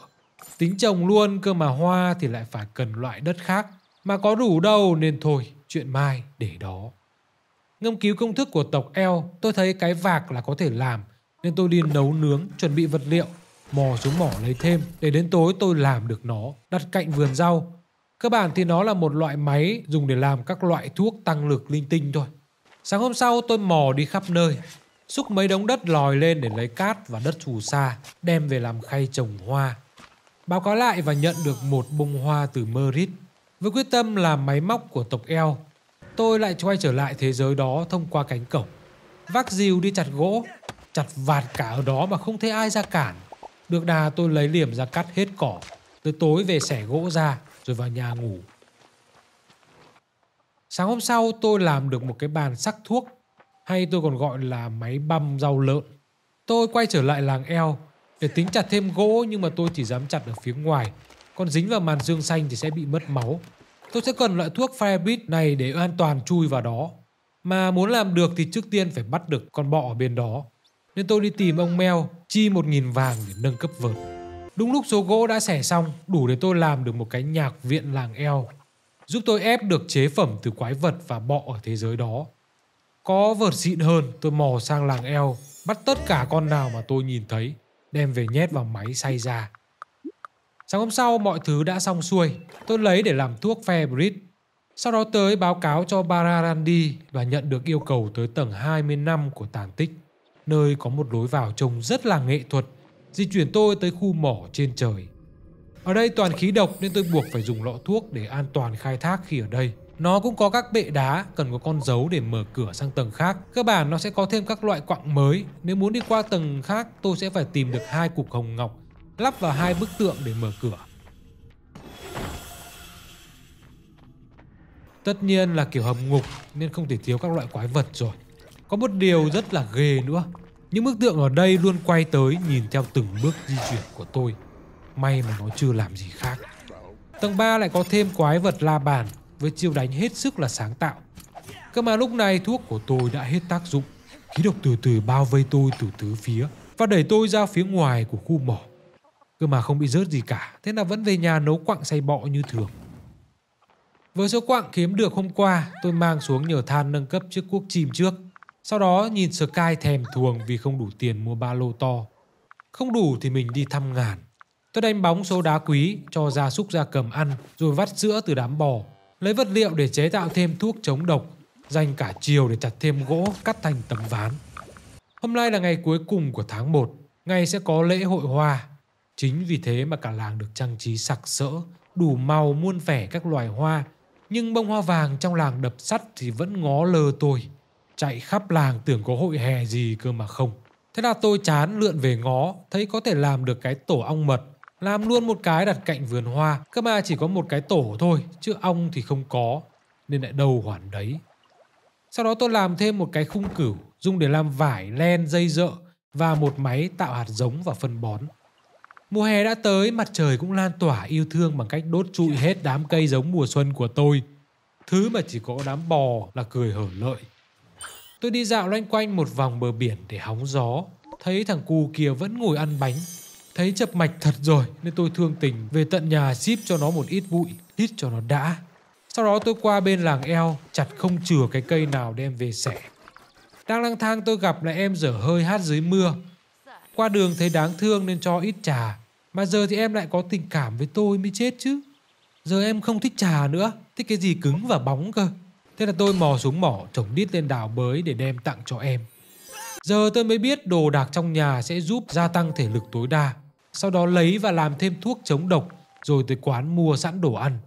Tính trồng luôn cơ mà hoa thì lại phải cần loại đất khác, mà có đủ đâu nên thôi, chuyện mai để đó. Ngâm cứu công thức của tộc eo, tôi thấy cái vạc là có thể làm, nên tôi đi nấu nướng, chuẩn bị vật liệu, mò xuống mỏ lấy thêm, để đến tối tôi làm được nó, đặt cạnh vườn rau. Cơ bản thì nó là một loại máy dùng để làm các loại thuốc tăng lực linh tinh thôi. Sáng hôm sau tôi mò đi khắp nơi, xúc mấy đống đất lòi lên để lấy cát và đất phù sa, đem về làm khay trồng hoa. Báo cáo lại và nhận được một bông hoa từ Merit. Với quyết tâm làm máy móc của tộc eo, tôi lại quay trở lại thế giới đó thông qua cánh cổng. Vác dìu đi chặt gỗ, chặt vạt cả ở đó mà không thấy ai ra cản. Được đà tôi lấy liềm ra cắt hết cỏ, tới tối về xẻ gỗ ra rồi vào nhà ngủ. Sáng hôm sau tôi làm được một cái bàn sắc thuốc, hay tôi còn gọi là máy băm rau lợn. Tôi quay trở lại làng eo để tính chặt thêm gỗ, nhưng mà tôi chỉ dám chặt ở phía ngoài, còn dính vào màn sương xanh thì sẽ bị mất máu. Tôi sẽ cần loại thuốc Firebreed này để an toàn chui vào đó. Mà muốn làm được thì trước tiên phải bắt được con bọ ở bên đó. Nên tôi đi tìm ông Mel, chi một nghìn vàng để nâng cấp vợt. Đúng lúc số gỗ đã xẻ xong, đủ để tôi làm được một cái nhạc viện làng eo, giúp tôi ép được chế phẩm từ quái vật và bọ ở thế giới đó. Có vợt xịn hơn, tôi mò sang làng eo, bắt tất cả con nào mà tôi nhìn thấy, đem về nhét vào máy xay ra. Sáng hôm sau mọi thứ đã xong xuôi, tôi lấy để làm thuốc Firebreed. Sau đó tới báo cáo cho Bara Randi và nhận được yêu cầu tới tầng hai mươi lăm của tàn tích, nơi có một lối vào trông rất là nghệ thuật, di chuyển tôi tới khu mỏ trên trời. Ở đây toàn khí độc nên tôi buộc phải dùng lọ thuốc để an toàn khai thác khi ở đây. Nó cũng có các bệ đá cần có con dấu để mở cửa sang tầng khác. Cơ bản nó sẽ có thêm các loại quặng mới. Nếu muốn đi qua tầng khác tôi sẽ phải tìm được hai cục hồng ngọc lắp vào hai bức tượng để mở cửa. Tất nhiên là kiểu hầm ngục nên không thể thiếu các loại quái vật rồi. Có một điều rất là ghê nữa. Những bức tượng ở đây luôn quay tới nhìn theo từng bước di chuyển của tôi. May mà nó chưa làm gì khác. Tầng ba lại có thêm quái vật la bàn với chiêu đánh hết sức là sáng tạo. Cơ mà lúc này thuốc của tôi đã hết tác dụng. Khí độc từ từ bao vây tôi từ tứ phía và đẩy tôi ra phía ngoài của khu mỏ. Cơ mà không bị rớt gì cả, thế là vẫn về nhà nấu quặng xay bọ như thường. Với số quặng kiếm được hôm qua, tôi mang xuống nhờ Than nâng cấp chiếc cuốc chim trước. Sau đó nhìn Sky thèm thuồng vì không đủ tiền mua ba lô to. Không đủ thì mình đi thăm ngàn. Tôi đánh bóng số đá quý cho gia súc gia cầm ăn, rồi vắt sữa từ đám bò, lấy vật liệu để chế tạo thêm thuốc chống độc, dành cả chiều để chặt thêm gỗ cắt thành tấm ván. Hôm nay là ngày cuối cùng của tháng một, ngày sẽ có lễ hội hoa. Chính vì thế mà cả làng được trang trí sặc sỡ, đủ màu muôn vẻ các loài hoa. Nhưng bông hoa vàng trong làng đập sắt thì vẫn ngó lơ tôi. Chạy khắp làng tưởng có hội hè gì cơ mà không. Thế là tôi chán lượn về ngó, thấy có thể làm được cái tổ ong mật. Làm luôn một cái đặt cạnh vườn hoa, cơ mà chỉ có một cái tổ thôi, chứ ong thì không có, nên lại đầu hoàn đấy. Sau đó tôi làm thêm một cái khung cửu, dùng để làm vải, len, dây dợ và một máy tạo hạt giống và phân bón. Mùa hè đã tới, mặt trời cũng lan tỏa yêu thương bằng cách đốt trụi hết đám cây giống mùa xuân của tôi. Thứ mà chỉ có đám bò là cười hở lợi. Tôi đi dạo loanh quanh một vòng bờ biển để hóng gió, thấy thằng cu kia vẫn ngồi ăn bánh. Thấy chập mạch thật rồi nên tôi thương tình về tận nhà ship cho nó một ít bụi, hít cho nó đã. Sau đó tôi qua bên làng eo, chặt không chừa cái cây nào đem về xẻ. Đang lang thang tôi gặp lại em dở hơi hát dưới mưa. Qua đường thấy đáng thương nên cho ít trà. Mà giờ thì em lại có tình cảm với tôi mới chết chứ. Giờ em không thích trà nữa, thích cái gì cứng và bóng cơ. Thế là tôi mò xuống mỏ, chổng đít lên đào bới để đem tặng cho em. Giờ tôi mới biết đồ đạc trong nhà sẽ giúp gia tăng thể lực tối đa. Sau đó lấy và làm thêm thuốc chống độc, rồi tới quán mua sẵn đồ ăn.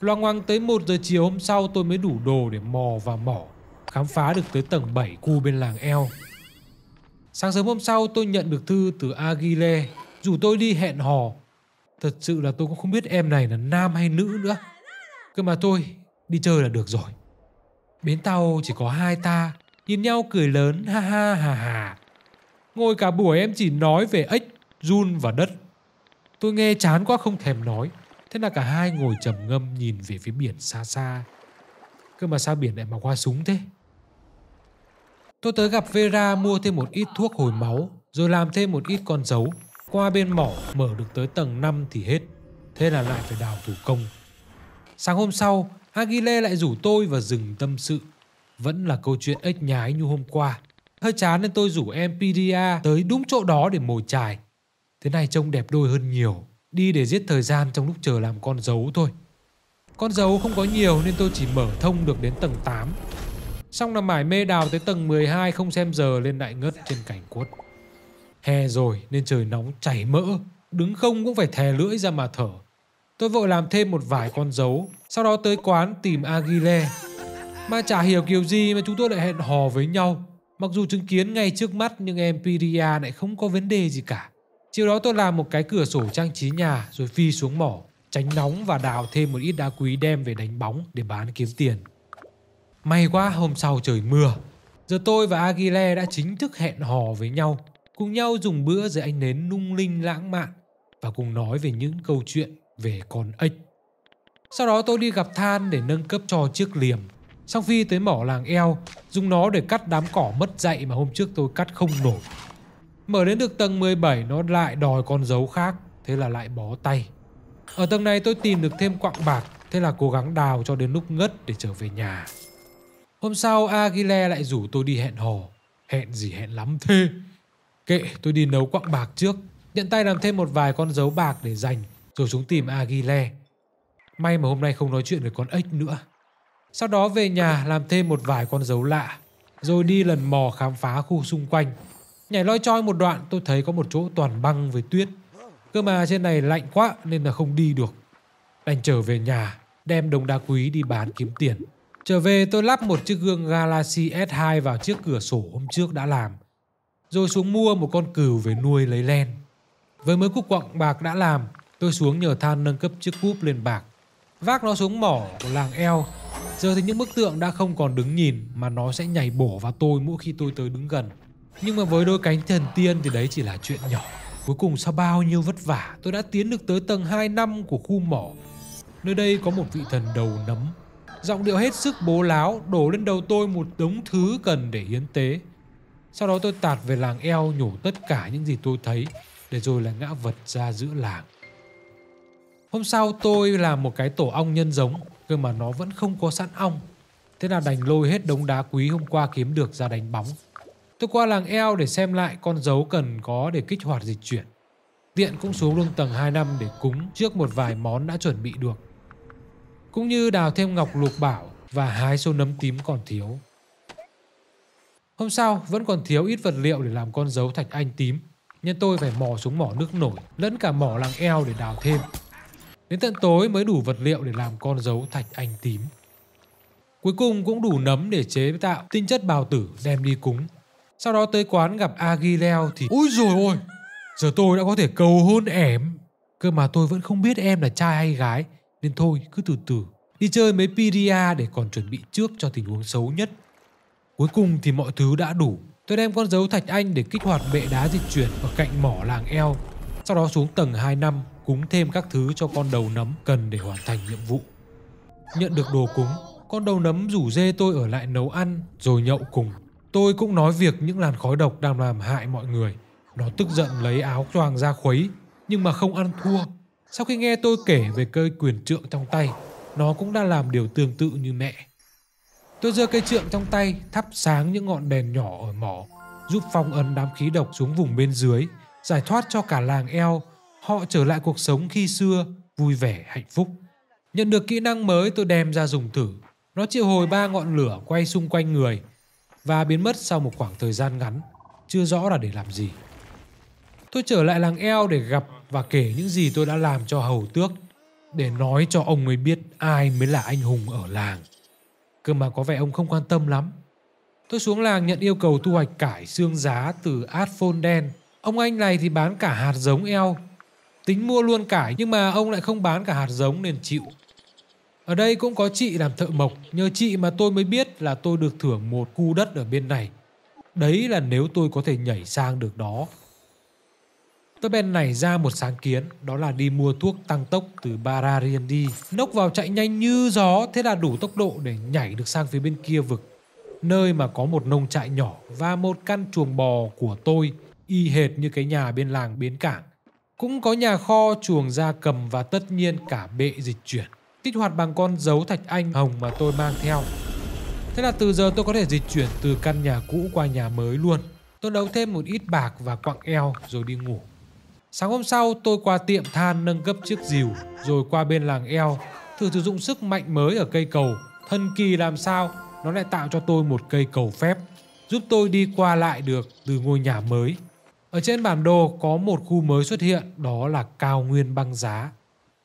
Loang ngoang tới một giờ chiều hôm sau tôi mới đủ đồ để mò vào mỏ, khám phá được tới tầng bảy khu bên làng eo. Sáng sớm hôm sau tôi nhận được thư từ Aguile, rủ tôi đi hẹn hò. Thật sự là tôi cũng không biết em này là nam hay nữ nữa. Cơ mà thôi, đi chơi là được rồi. Bến tàu chỉ có hai ta, nhìn nhau cười lớn ha ha ha ha. Ngồi cả buổi em chỉ nói về ếch, giun và đất. Tôi nghe chán quá không thèm nói. Thế là cả hai ngồi trầm ngâm nhìn về phía biển xa xa. Cơ mà sao biển lại mà qua súng thế? Tôi tới gặp Vera mua thêm một ít thuốc hồi máu, rồi làm thêm một ít con dấu. Qua bên mỏ mở được tới tầng năm thì hết. Thế là lại phải đào thủ công. Sáng hôm sau Aguile lại rủ tôi vào rừng tâm sự. Vẫn là câu chuyện ếch nhái như hôm qua. Hơi chán nên tôi rủ em Pidia tới đúng chỗ đó để mồi chài. Thế này trông đẹp đôi hơn nhiều. Đi để giết thời gian trong lúc chờ làm con dấu thôi. Con dấu không có nhiều nên tôi chỉ mở thông được đến tầng tám. Xong là mải mê đào tới tầng mười hai không xem giờ lên lại ngất trên cảnh quất. Hè rồi nên trời nóng chảy mỡ, đứng không cũng phải thè lưỡi ra mà thở. Tôi vội làm thêm một vài con dấu, sau đó tới quán tìm Aguile. Mà chả hiểu kiểu gì mà chúng tôi lại hẹn hò với nhau. Mặc dù chứng kiến ngay trước mắt nhưng em Piria lại không có vấn đề gì cả. Chiều đó tôi làm một cái cửa sổ trang trí nhà rồi phi xuống mỏ, tránh nóng và đào thêm một ít đá quý đem về đánh bóng để bán kiếm tiền. May quá hôm sau trời mưa. Giờ tôi và Aguile đã chính thức hẹn hò với nhau, cùng nhau dùng bữa dưới ánh nến lung linh lãng mạn và cùng nói về những câu chuyện về con ếch. Sau đó tôi đi gặp Than để nâng cấp cho chiếc liềm. Xong phi tới mỏ làng eo, dùng nó để cắt đám cỏ mất dạy mà hôm trước tôi cắt không nổi. Mở đến được tầng mười bảy nó lại đòi con dấu khác, thế là lại bó tay. Ở tầng này tôi tìm được thêm quặng bạc, thế là cố gắng đào cho đến lúc ngất để trở về nhà. Hôm sau Aguile lại rủ tôi đi hẹn hò. Hẹn gì hẹn lắm thế. Kệ, tôi đi nấu quặng bạc trước, nhận tay làm thêm một vài con dấu bạc để dành, rồi xuống tìm Aguile. May mà hôm nay không nói chuyện với con ếch nữa. Sau đó về nhà làm thêm một vài con dấu lạ, rồi đi lần mò khám phá khu xung quanh. Nhảy loi choi một đoạn tôi thấy có một chỗ toàn băng với tuyết. Cơ mà trên này lạnh quá nên là không đi được. Đành trở về nhà, đem đồng đá quý đi bán kiếm tiền. Trở về tôi lắp một chiếc gương Galaxy S hai vào chiếc cửa sổ hôm trước đã làm. Rồi xuống mua một con cừu về nuôi lấy len. Với mấy cục quặng bạc đã làm, tôi xuống nhờ Than nâng cấp chiếc cúp lên bạc. Vác nó xuống mỏ của làng eo. Giờ thì những bức tượng đã không còn đứng nhìn mà nó sẽ nhảy bổ vào tôi mỗi khi tôi tới đứng gần. Nhưng mà với đôi cánh thần tiên thì đấy chỉ là chuyện nhỏ. Cuối cùng sau bao nhiêu vất vả, tôi đã tiến được tới tầng hai năm của khu mỏ. Nơi đây có một vị thần đầu nấm. Giọng điệu hết sức bố láo đổ lên đầu tôi một đống thứ cần để hiến tế. Sau đó tôi tạt về làng eo nhổ tất cả những gì tôi thấy, để rồi lại ngã vật ra giữa làng. Hôm sau tôi làm một cái tổ ong nhân giống, cơ mà nó vẫn không có sẵn ong. Thế là đành lôi hết đống đá quý hôm qua kiếm được ra đánh bóng. Tôi qua làng eo để xem lại con dấu cần có để kích hoạt dịch chuyển. Tiện cũng xuống luôn tầng hai năm để cúng trước một vài món đã chuẩn bị được. Cũng như đào thêm ngọc lục bảo và hái số nấm tím còn thiếu. Hôm sau vẫn còn thiếu ít vật liệu để làm con dấu thạch anh tím, nên tôi phải mò xuống mỏ nước nổi lẫn cả mỏ làng eo để đào thêm. Đến tận tối mới đủ vật liệu để làm con dấu thạch anh tím. Cuối cùng cũng đủ nấm để chế tạo tinh chất bào tử đem đi cúng. Sau đó tới quán gặp Agileo thì ôi dồi ôi, giờ tôi đã có thể cầu hôn em. Cơ mà tôi vẫn không biết em là trai hay gái, nên thôi cứ từ từ. Đi chơi mấy Piria để còn chuẩn bị trước cho tình huống xấu nhất. Cuối cùng thì mọi thứ đã đủ. Tôi đem con dấu thạch anh để kích hoạt bệ đá dịch chuyển ở cạnh mỏ làng eo. Sau đó xuống tầng hai năm cúng thêm các thứ cho con đầu nấm cần để hoàn thành nhiệm vụ. Nhận được đồ cúng, con đầu nấm rủ dê tôi ở lại nấu ăn rồi nhậu cùng. Tôi cũng nói việc những làn khói độc đang làm hại mọi người. Nó tức giận lấy áo choàng ra khuấy, nhưng mà không ăn thua. Sau khi nghe tôi kể về cây quyền trượng trong tay, nó cũng đã làm điều tương tự như mẹ. Tôi giơ cây trượng trong tay thắp sáng những ngọn đèn nhỏ ở mỏ, giúp phong ấn đám khí độc xuống vùng bên dưới, giải thoát cho cả làng eo. Họ trở lại cuộc sống khi xưa, vui vẻ, hạnh phúc. Nhận được kỹ năng mới tôi đem ra dùng thử. Nó triệu hồi ba ngọn lửa quay xung quanh người và biến mất sau một khoảng thời gian ngắn, chưa rõ là để làm gì. Tôi trở lại làng eo để gặp và kể những gì tôi đã làm cho hầu tước, để nói cho ông ấy biết ai mới là anh hùng ở làng. Cơ mà có vẻ ông không quan tâm lắm. Tôi xuống làng nhận yêu cầu thu hoạch cải xương giá từ Adphon đen. Ông anh này thì bán cả hạt giống eo. Tính mua luôn cải nhưng mà ông lại không bán cả hạt giống nên chịu. Ở đây cũng có chị làm thợ mộc. Nhờ chị mà tôi mới biết là tôi được thưởng một khu đất ở bên này. Đấy là nếu tôi có thể nhảy sang được đó. Tôi bên này ra một sáng kiến, đó là đi mua thuốc tăng tốc từ Bararian đi. Nốc vào chạy nhanh như gió, thế là đủ tốc độ để nhảy được sang phía bên kia vực, nơi mà có một nông trại nhỏ và một căn chuồng bò của tôi, y hệt như cái nhà bên làng Bến Cảng. Cũng có nhà kho, chuồng gia cầm và tất nhiên cả bệ dịch chuyển, kích hoạt bằng con dấu thạch anh hồng mà tôi mang theo. Thế là từ giờ tôi có thể dịch chuyển từ căn nhà cũ qua nhà mới luôn. Tôi nấu thêm một ít bạc và quặng eo rồi đi ngủ. Sáng hôm sau tôi qua tiệm Than nâng cấp chiếc dìu, rồi qua bên làng eo, thử sử dụng sức mạnh mới ở cây cầu. Thần kỳ làm sao, nó lại tạo cho tôi một cây cầu phép, giúp tôi đi qua lại được từ ngôi nhà mới. Ở trên bản đồ có một khu mới xuất hiện, đó là cao nguyên băng giá.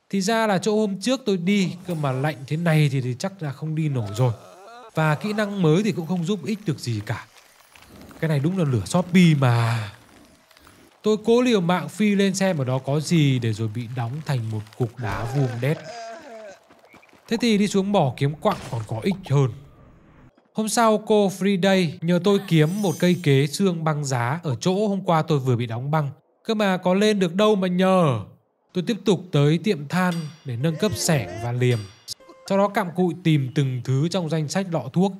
Thì ra là chỗ hôm trước tôi đi, cơ mà lạnh thế này thì, thì chắc là không đi nổi rồi. Và kỹ năng mới thì cũng không giúp ích được gì cả. Cái này đúng là lửa Shopee mà. Tôi cố liều mạng phi lên xem ở đó có gì, để rồi bị đóng thành một cục đá vuông đét. Thế thì đi xuống mỏ kiếm quặng còn có ích hơn. Hôm sau cô Friday nhờ tôi kiếm một cây kế xương băng giá ở chỗ hôm qua tôi vừa bị đóng băng. Cơ mà có lên được đâu mà nhờ. Tôi tiếp tục tới tiệm Than để nâng cấp xẻng và liềm. Sau đó cặm cụi tìm từng thứ trong danh sách lọ thuốc.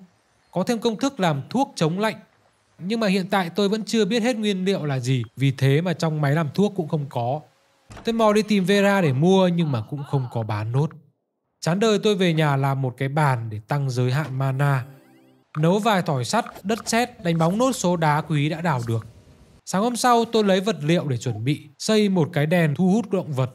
Có thêm công thức làm thuốc chống lạnh. Nhưng mà hiện tại tôi vẫn chưa biết hết nguyên liệu là gì, vì thế mà trong máy làm thuốc cũng không có. Tôi mò đi tìm Vera để mua nhưng mà cũng không có bán nốt. Chán đời tôi về nhà làm một cái bàn để tăng giới hạn mana. Nấu vài thỏi sắt, đất sét, đánh bóng nốt số đá quý đã đào được. Sáng hôm sau tôi lấy vật liệu để chuẩn bị, xây một cái đèn thu hút động vật,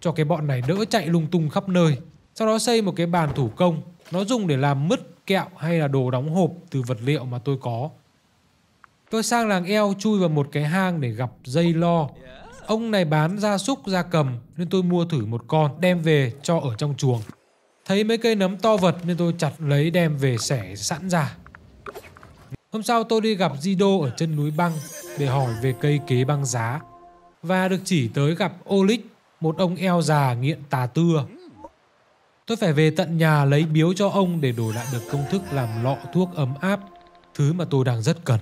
cho cái bọn này đỡ chạy lung tung khắp nơi. Sau đó xây một cái bàn thủ công, nó dùng để làm mứt, kẹo hay là đồ đóng hộp từ vật liệu mà tôi có. Tôi sang làng eo chui vào một cái hang để gặp dây lo. ông này bán gia súc gia cầm nên tôi mua thử một con đem về cho ở trong chuồng. Thấy mấy cây nấm to vật nên tôi chặt lấy đem về xẻ sẵn ra. Hôm sau tôi đi gặp Jido ở chân núi băng để hỏi về cây kế băng giá, và được chỉ tới gặp Olic, một ông eo già nghiện tà tưa. Tôi phải về tận nhà lấy biếu cho ông để đổi lại được công thức làm lọ thuốc ấm áp, thứ mà tôi đang rất cần.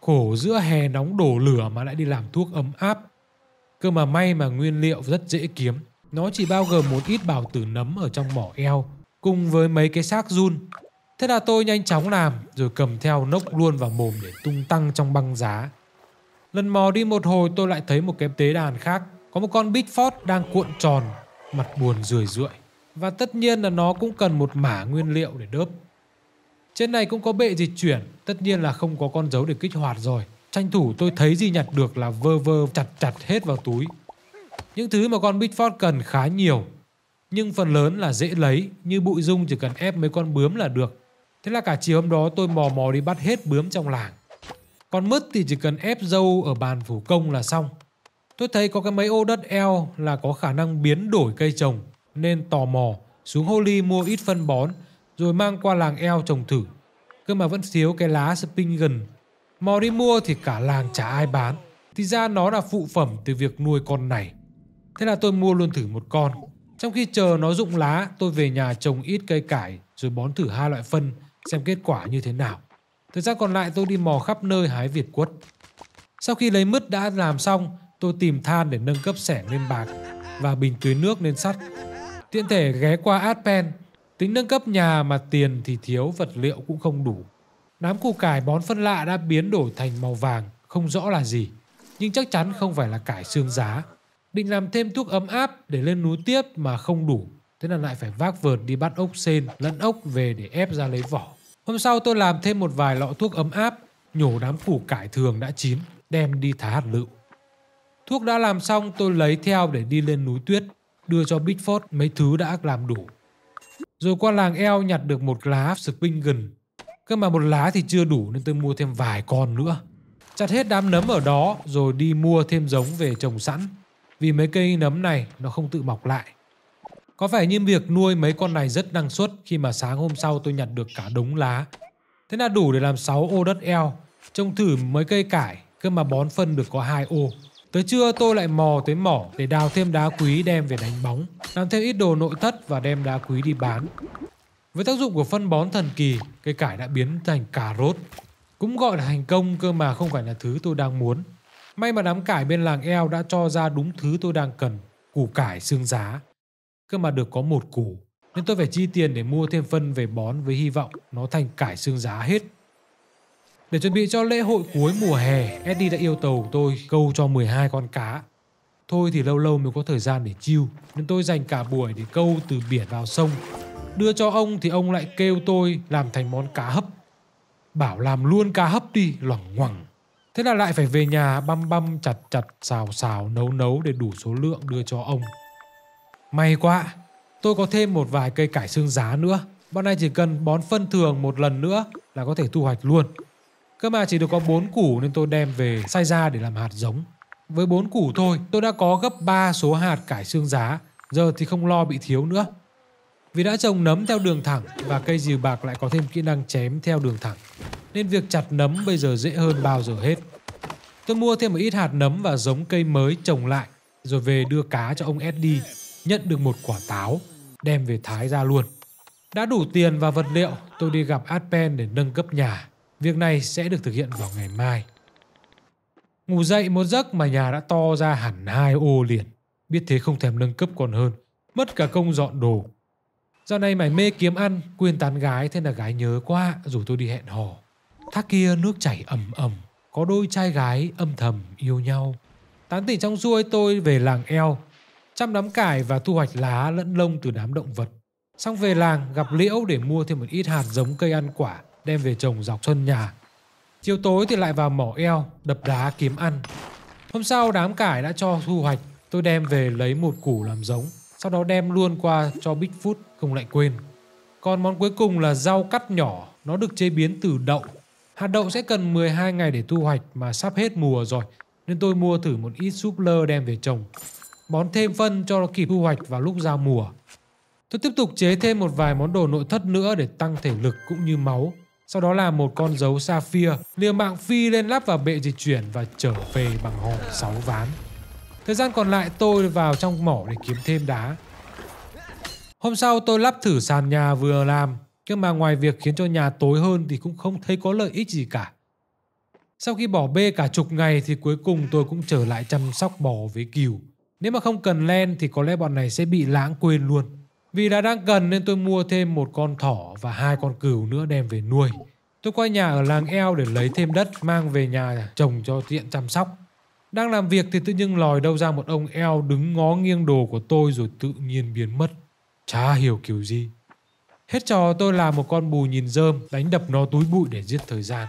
Khổ giữa hè nóng đổ lửa mà lại đi làm thuốc ấm áp. Cơ mà may mà nguyên liệu rất dễ kiếm. Nó chỉ bao gồm một ít bào tử nấm ở trong mỏ eo, cùng với mấy cái xác giun. Thế là tôi nhanh chóng làm, rồi cầm theo nốc luôn vào mồm để tung tăng trong băng giá. Lần mò đi một hồi tôi lại thấy một cái tế đàn khác. Có một con Bigfoot đang cuộn tròn, mặt buồn rười rượi. Và tất nhiên là nó cũng cần một mả nguyên liệu để đớp. Trên này cũng có bệ dịch chuyển, tất nhiên là không có con dấu để kích hoạt rồi. Tranh thủ tôi thấy gì nhặt được là vơ vơ chặt chặt hết vào túi. Những thứ mà con Bigfoot cần khá nhiều, nhưng phần lớn là dễ lấy, như bụi dung chỉ cần ép mấy con bướm là được. Thế là cả chiều hôm đó tôi mò mò đi bắt hết bướm trong làng. Con mứt thì chỉ cần ép dâu ở bàn thủ công là xong. Tôi thấy có cái mấy ô đất eo là có khả năng biến đổi cây trồng, nên tò mò xuống Holy mua ít phân bón, rồi mang qua làng eo trồng thử. Cơ mà vẫn thiếu cái lá Spingen. Mò đi mua thì cả làng chả ai bán. Thì ra nó là phụ phẩm từ việc nuôi con này. Thế là tôi mua luôn thử một con. Trong khi chờ nó rụng lá, tôi về nhà trồng ít cây cải rồi bón thử hai loại phân xem kết quả như thế nào. Thời gian còn lại tôi đi mò khắp nơi hái Việt quất. Sau khi lấy mứt đã làm xong, tôi tìm than để nâng cấp xẻng lên bạc và bình tưới nước lên sắt. Tiện thể ghé qua Adpen, tính nâng cấp nhà mà tiền thì thiếu, vật liệu cũng không đủ. Đám củ cải bón phân lạ đã biến đổi thành màu vàng, không rõ là gì, nhưng chắc chắn không phải là cải xương giá. Định làm thêm thuốc ấm áp để lên núi tiếp mà không đủ, thế là lại phải vác vợt đi bắt ốc sên lẫn ốc về để ép ra lấy vỏ. Hôm sau tôi làm thêm một vài lọ thuốc ấm áp, nhổ đám củ cải thường đã chín, đem đi thá hạt lựu. Thuốc đã làm xong tôi lấy theo để đi lên núi tuyết, đưa cho Bigfoot mấy thứ đã làm đủ. Rồi qua làng eo nhặt được một lá Spingen. Cơ mà một lá thì chưa đủ nên tôi mua thêm vài con nữa. Chặt hết đám nấm ở đó rồi đi mua thêm giống về trồng sẵn, vì mấy cây nấm này nó không tự mọc lại. Có vẻ như việc nuôi mấy con này rất năng suất, khi mà sáng hôm sau tôi nhặt được cả đống lá. Thế là đủ để làm sáu ô đất eo, trông thử mấy cây cải, cơ mà bón phân được có hai ô. Tới trưa tôi lại mò tới mỏ để đào thêm đá quý đem về đánh bóng, làm thêm ít đồ nội thất và đem đá quý đi bán. Với tác dụng của phân bón thần kỳ, cây cải đã biến thành cà rốt. Cũng gọi là thành công, cơ mà không phải là thứ tôi đang muốn. May mà đám cải bên làng eo đã cho ra đúng thứ tôi đang cần, củ cải xương giá. Cơ mà được có một củ, nên tôi phải chi tiền để mua thêm phân về bón với hy vọng nó thành cải xương giá hết. Để chuẩn bị cho lễ hội cuối mùa hè, Eddie đã yêu cầu tôi câu cho mười hai con cá. Thôi thì lâu lâu mới có thời gian để chill, nên tôi dành cả buổi để câu từ biển vào sông. Đưa cho ông thì ông lại kêu tôi làm thành món cá hấp. Bảo làm luôn cá hấp đi, loằng ngoằng. Thế là lại phải về nhà băm băm chặt chặt xào xào nấu nấu để đủ số lượng đưa cho ông. May quá, tôi có thêm một vài cây cải xương giá nữa. Bọn này chỉ cần bón phân thường một lần nữa là có thể thu hoạch luôn. Cơ mà chỉ được có bốn củ nên tôi đem về xay ra để làm hạt giống. Với bốn củ thôi, tôi đã có gấp ba số hạt cải xương giá, giờ thì không lo bị thiếu nữa. Vì đã trồng nấm theo đường thẳng và cây dìu bạc lại có thêm kỹ năng chém theo đường thẳng, nên việc chặt nấm bây giờ dễ hơn bao giờ hết. Tôi mua thêm một ít hạt nấm và giống cây mới trồng lại, rồi về đưa cá cho ông Eddie, nhận được một quả táo, đem về thái ra luôn. Đã đủ tiền và vật liệu, tôi đi gặp Adpen để nâng cấp nhà. Việc này sẽ được thực hiện vào ngày mai. Ngủ dậy một giấc mà nhà đã to ra hẳn hai ô liền. Biết thế không thèm nâng cấp còn hơn, mất cả công dọn đồ. Dạo này mải mê kiếm ăn, quên tán gái, thế là gái nhớ quá rủ tôi đi hẹn hò. Thác kia nước chảy ầm ầm, có đôi trai gái âm thầm yêu nhau. Tán tỉnh trong xuôi tôi về làng eo, chăm đám cải và thu hoạch lá lẫn lông từ đám động vật. Xong về làng gặp Liễu để mua thêm một ít hạt giống cây ăn quả, đem về trồng dọc sân nhà. Chiều tối thì lại vào mỏ eo, đập đá kiếm ăn. Hôm sau đám cải đã cho thu hoạch, tôi đem về lấy một củ làm giống, sau đó đem luôn qua cho Bigfoot, không lại quên. Còn món cuối cùng là rau cắt nhỏ, nó được chế biến từ đậu. Hạt đậu sẽ cần mười hai ngày để thu hoạch mà sắp hết mùa rồi, nên tôi mua thử một ít súp lơ đem về trồng, bón thêm phân cho nó kịp thu hoạch vào lúc ra mùa. Tôi tiếp tục chế thêm một vài món đồ nội thất nữa để tăng thể lực cũng như máu. Sau đó là một con dấu sapphire, liều mạng phi lên lắp vào bệ di chuyển và trở về bằng hòm sáu ván. Thời gian còn lại tôi vào trong mỏ để kiếm thêm đá. Hôm sau tôi lắp thử sàn nhà vừa làm, nhưng mà ngoài việc khiến cho nhà tối hơn thì cũng không thấy có lợi ích gì cả. Sau khi bỏ bê cả chục ngày thì cuối cùng tôi cũng trở lại chăm sóc bò với cừu. Nếu mà không cần len thì có lẽ bọn này sẽ bị lãng quên luôn. Vì đã đang cần nên tôi mua thêm một con thỏ và hai con cừu nữa đem về nuôi. Tôi qua nhà ở làng eo để lấy thêm đất mang về nhà trồng cho tiện chăm sóc. Đang làm việc thì tự nhiên lòi đâu ra một ông eo đứng ngó nghiêng đồ của tôi rồi tự nhiên biến mất. Chả hiểu kiểu gì. Hết trò tôi làm một con bù nhìn rơm, đánh đập nó túi bụi để giết thời gian.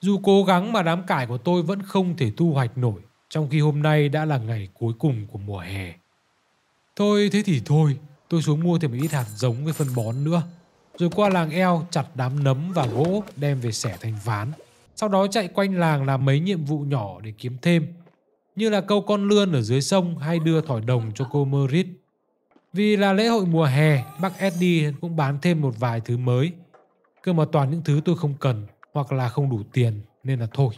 Dù cố gắng mà đám cải của tôi vẫn không thể thu hoạch nổi, trong khi hôm nay đã là ngày cuối cùng của mùa hè. Thôi thế thì thôi, tôi xuống mua thêm một ít hạt giống với phân bón nữa. Rồi qua làng eo chặt đám nấm và gỗ đem về xẻ thành ván. Sau đó chạy quanh làng làm mấy nhiệm vụ nhỏ để kiếm thêm, như là câu con lươn ở dưới sông hay đưa thỏi đồng cho cô Merit. Vì là lễ hội mùa hè, bác Eddie cũng bán thêm một vài thứ mới. Cơ mà toàn những thứ tôi không cần hoặc là không đủ tiền nên là thôi.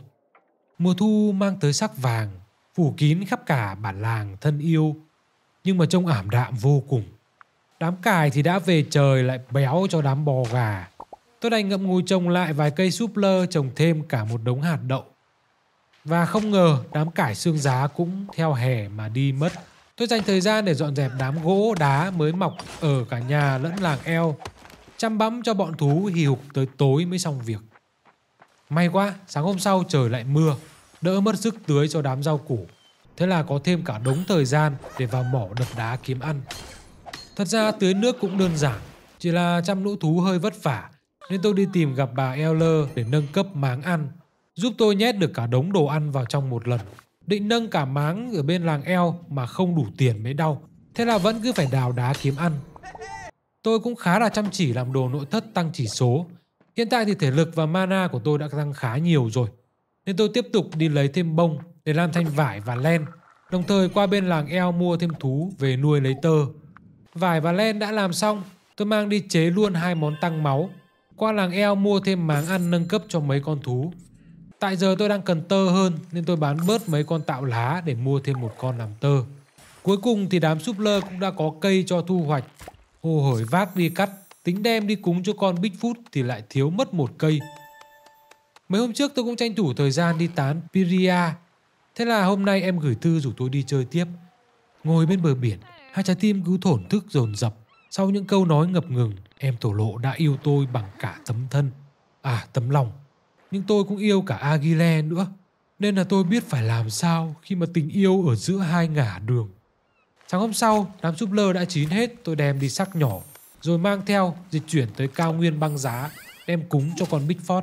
Mùa thu mang tới sắc vàng, phủ kín khắp cả bản làng thân yêu, nhưng mà trông ảm đạm vô cùng. Đám cải thì đã về trời lại béo cho đám bò gà. Tôi đành ngậm ngùi trồng lại vài cây súp lơ, trồng thêm cả một đống hạt đậu. Và không ngờ đám cải xương giá cũng theo hè mà đi mất. Tôi dành thời gian để dọn dẹp đám gỗ đá mới mọc ở cả nhà lẫn làng eo, chăm bẵm cho bọn thú hì hục tới tối mới xong việc. May quá, sáng hôm sau trời lại mưa, đỡ mất sức tưới cho đám rau củ. Thế là có thêm cả đống thời gian để vào mỏ đập đá kiếm ăn. Thật ra tưới nước cũng đơn giản, chỉ là chăm lũ thú hơi vất vả, nên tôi đi tìm gặp bà Eller để nâng cấp máng ăn, giúp tôi nhét được cả đống đồ ăn vào trong một lần. Định nâng cả máng ở bên làng eo mà không đủ tiền mới đau, thế là vẫn cứ phải đào đá kiếm ăn. Tôi cũng khá là chăm chỉ làm đồ nội thất tăng chỉ số. Hiện tại thì thể lực và mana của tôi đã tăng khá nhiều rồi, nên tôi tiếp tục đi lấy thêm bông để làm thành vải và len, đồng thời qua bên làng eo mua thêm thú về nuôi lấy tơ. Vải và len đã làm xong, tôi mang đi chế luôn hai món tăng máu. Qua làng eo mua thêm máng ăn nâng cấp cho mấy con thú. Tại giờ tôi đang cần tơ hơn nên tôi bán bớt mấy con tạo lá để mua thêm một con làm tơ. Cuối cùng thì đám súp lơ cũng đã có cây cho thu hoạch. Hồ hởi vác đi cắt, tính đem đi cúng cho con Bigfoot thì lại thiếu mất một cây. Mấy hôm trước tôi cũng tranh thủ thời gian đi tán Piria. Thế là hôm nay em gửi thư rủ tôi đi chơi tiếp. Ngồi bên bờ biển, hai trái tim cứ thổn thức dồn dập. Sau những câu nói ngập ngừng, em thổ lộ đã yêu tôi bằng cả tấm thân, à tấm lòng. Nhưng tôi cũng yêu cả Aguilera nữa, nên là tôi biết phải làm sao khi mà tình yêu ở giữa hai ngả đường. Sáng hôm sau, đám súp lơ đã chín hết, tôi đem đi xác nhỏ, rồi mang theo dịch chuyển tới cao nguyên băng giá, đem cúng cho con Bigfoot.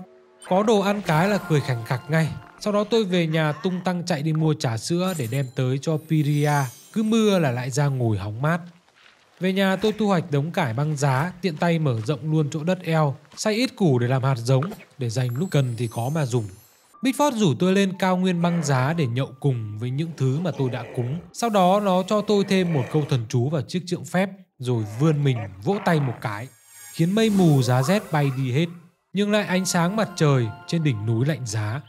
Có đồ ăn cái là cười khành khặc ngay. Sau đó tôi về nhà tung tăng chạy đi mua trà sữa để đem tới cho Piria, cứ mưa là lại ra ngồi hóng mát. Về nhà tôi thu hoạch đống cải băng giá, tiện tay mở rộng luôn chỗ đất eo, xay ít củ để làm hạt giống, để dành lúc cần thì có mà dùng. Bigfoot rủ tôi lên cao nguyên băng giá để nhậu cùng với những thứ mà tôi đã cúng. Sau đó nó cho tôi thêm một câu thần chú vào chiếc trượng phép, rồi vươn mình vỗ tay một cái, khiến mây mù giá rét bay đi hết, nhưng lại ánh sáng mặt trời trên đỉnh núi lạnh giá.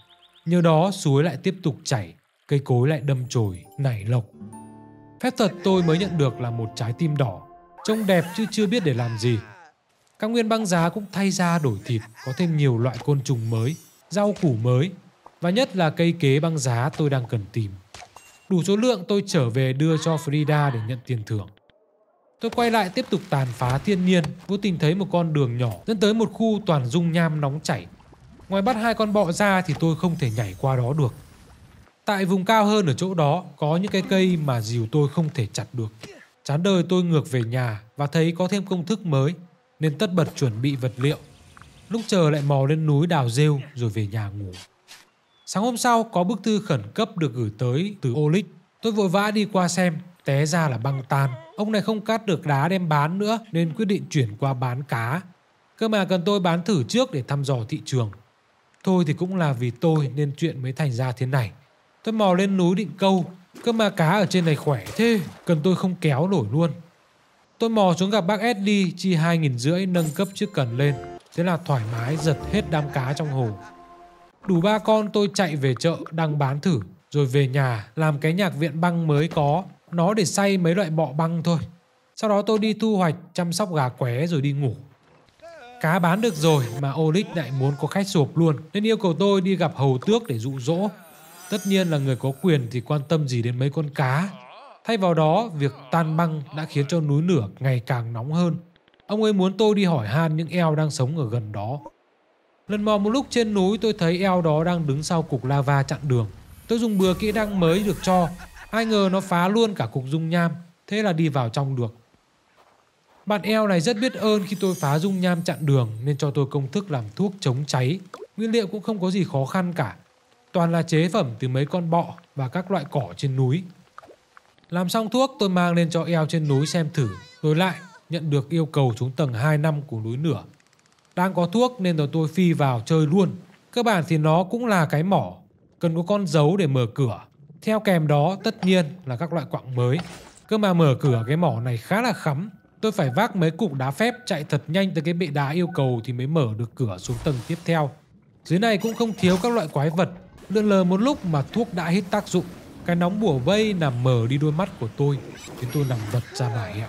Nhờ đó suối lại tiếp tục chảy, cây cối lại đâm chồi, nảy lộc. Phép thuật tôi mới nhận được là một trái tim đỏ, trông đẹp chứ chưa biết để làm gì. Cao nguyên băng giá cũng thay ra đổi thịt, có thêm nhiều loại côn trùng mới, rau củ mới, và nhất là cây kế băng giá tôi đang cần tìm. Đủ số lượng tôi trở về đưa cho Frida để nhận tiền thưởng. Tôi quay lại tiếp tục tàn phá thiên nhiên, vô tình thấy một con đường nhỏ dẫn tới một khu toàn dung nham nóng chảy. Ngoài bắt hai con bọ ra thì tôi không thể nhảy qua đó được. Tại vùng cao hơn ở chỗ đó có những cái cây mà dìu tôi không thể chặt được. Chán đời tôi ngược về nhà và thấy có thêm công thức mới nên tất bật chuẩn bị vật liệu. Lúc chờ lại mò lên núi đào rêu rồi về nhà ngủ. Sáng hôm sau có bức thư khẩn cấp được gửi tới từ Olic. Tôi vội vã đi qua xem, té ra là băng tan. Ông này không cắt được đá đem bán nữa nên quyết định chuyển qua bán cá. Cơ mà cần tôi bán thử trước để thăm dò thị trường. Thôi thì cũng là vì tôi nên chuyện mới thành ra thế này. Tôi mò lên núi định câu, cơ mà cá ở trên này khỏe thế, cần tôi không kéo nổi luôn. Tôi mò xuống gặp bác Eddie, chi hai nghìn rưỡi nâng cấp chiếc cần lên. Thế là thoải mái giật hết đám cá trong hồ. Đủ ba con tôi chạy về chợ đang bán thử, rồi về nhà làm cái nhạc viện băng mới có, nó để xay mấy loại bọ băng thôi. Sau đó tôi đi thu hoạch, chăm sóc gà qué rồi đi ngủ. Cá bán được rồi mà Olix lại muốn có khách sộp luôn, nên yêu cầu tôi đi gặp hầu tước để dụ dỗ. Tất nhiên là người có quyền thì quan tâm gì đến mấy con cá. Thay vào đó, việc tan băng đã khiến cho núi lửa ngày càng nóng hơn. Ông ấy muốn tôi đi hỏi han những eo đang sống ở gần đó. Lần mò một lúc trên núi, tôi thấy eo đó đang đứng sau cục lava chặn đường. Tôi dùng bừa kỹ năng mới được cho, ai ngờ nó phá luôn cả cục dung nham, thế là đi vào trong được. Bạn eo này rất biết ơn khi tôi phá dung nham chặn đường nên cho tôi công thức làm thuốc chống cháy. Nguyên liệu cũng không có gì khó khăn cả, toàn là chế phẩm từ mấy con bọ và các loại cỏ trên núi. Làm xong thuốc tôi mang lên cho eo trên núi xem thử, rồi lại nhận được yêu cầu xuống tầng hai năm của núi nửa. Đang có thuốc nên rồi tôi phi vào chơi luôn. Cơ bản thì nó cũng là cái mỏ, cần có con dấu để mở cửa. Theo kèm đó tất nhiên là các loại quặng mới. Cơ mà mở cửa cái mỏ này khá là khắm. Tôi phải vác mấy cục đá phép chạy thật nhanh tới cái bệ đá yêu cầu thì mới mở được cửa xuống tầng tiếp theo. Dưới này cũng không thiếu các loại quái vật. Lượn lờ một lúc mà thuốc đã hết tác dụng. Cái nóng bủa vây nằm mờ đi đôi mắt của tôi, khiến tôi nằm vật ra ngoài.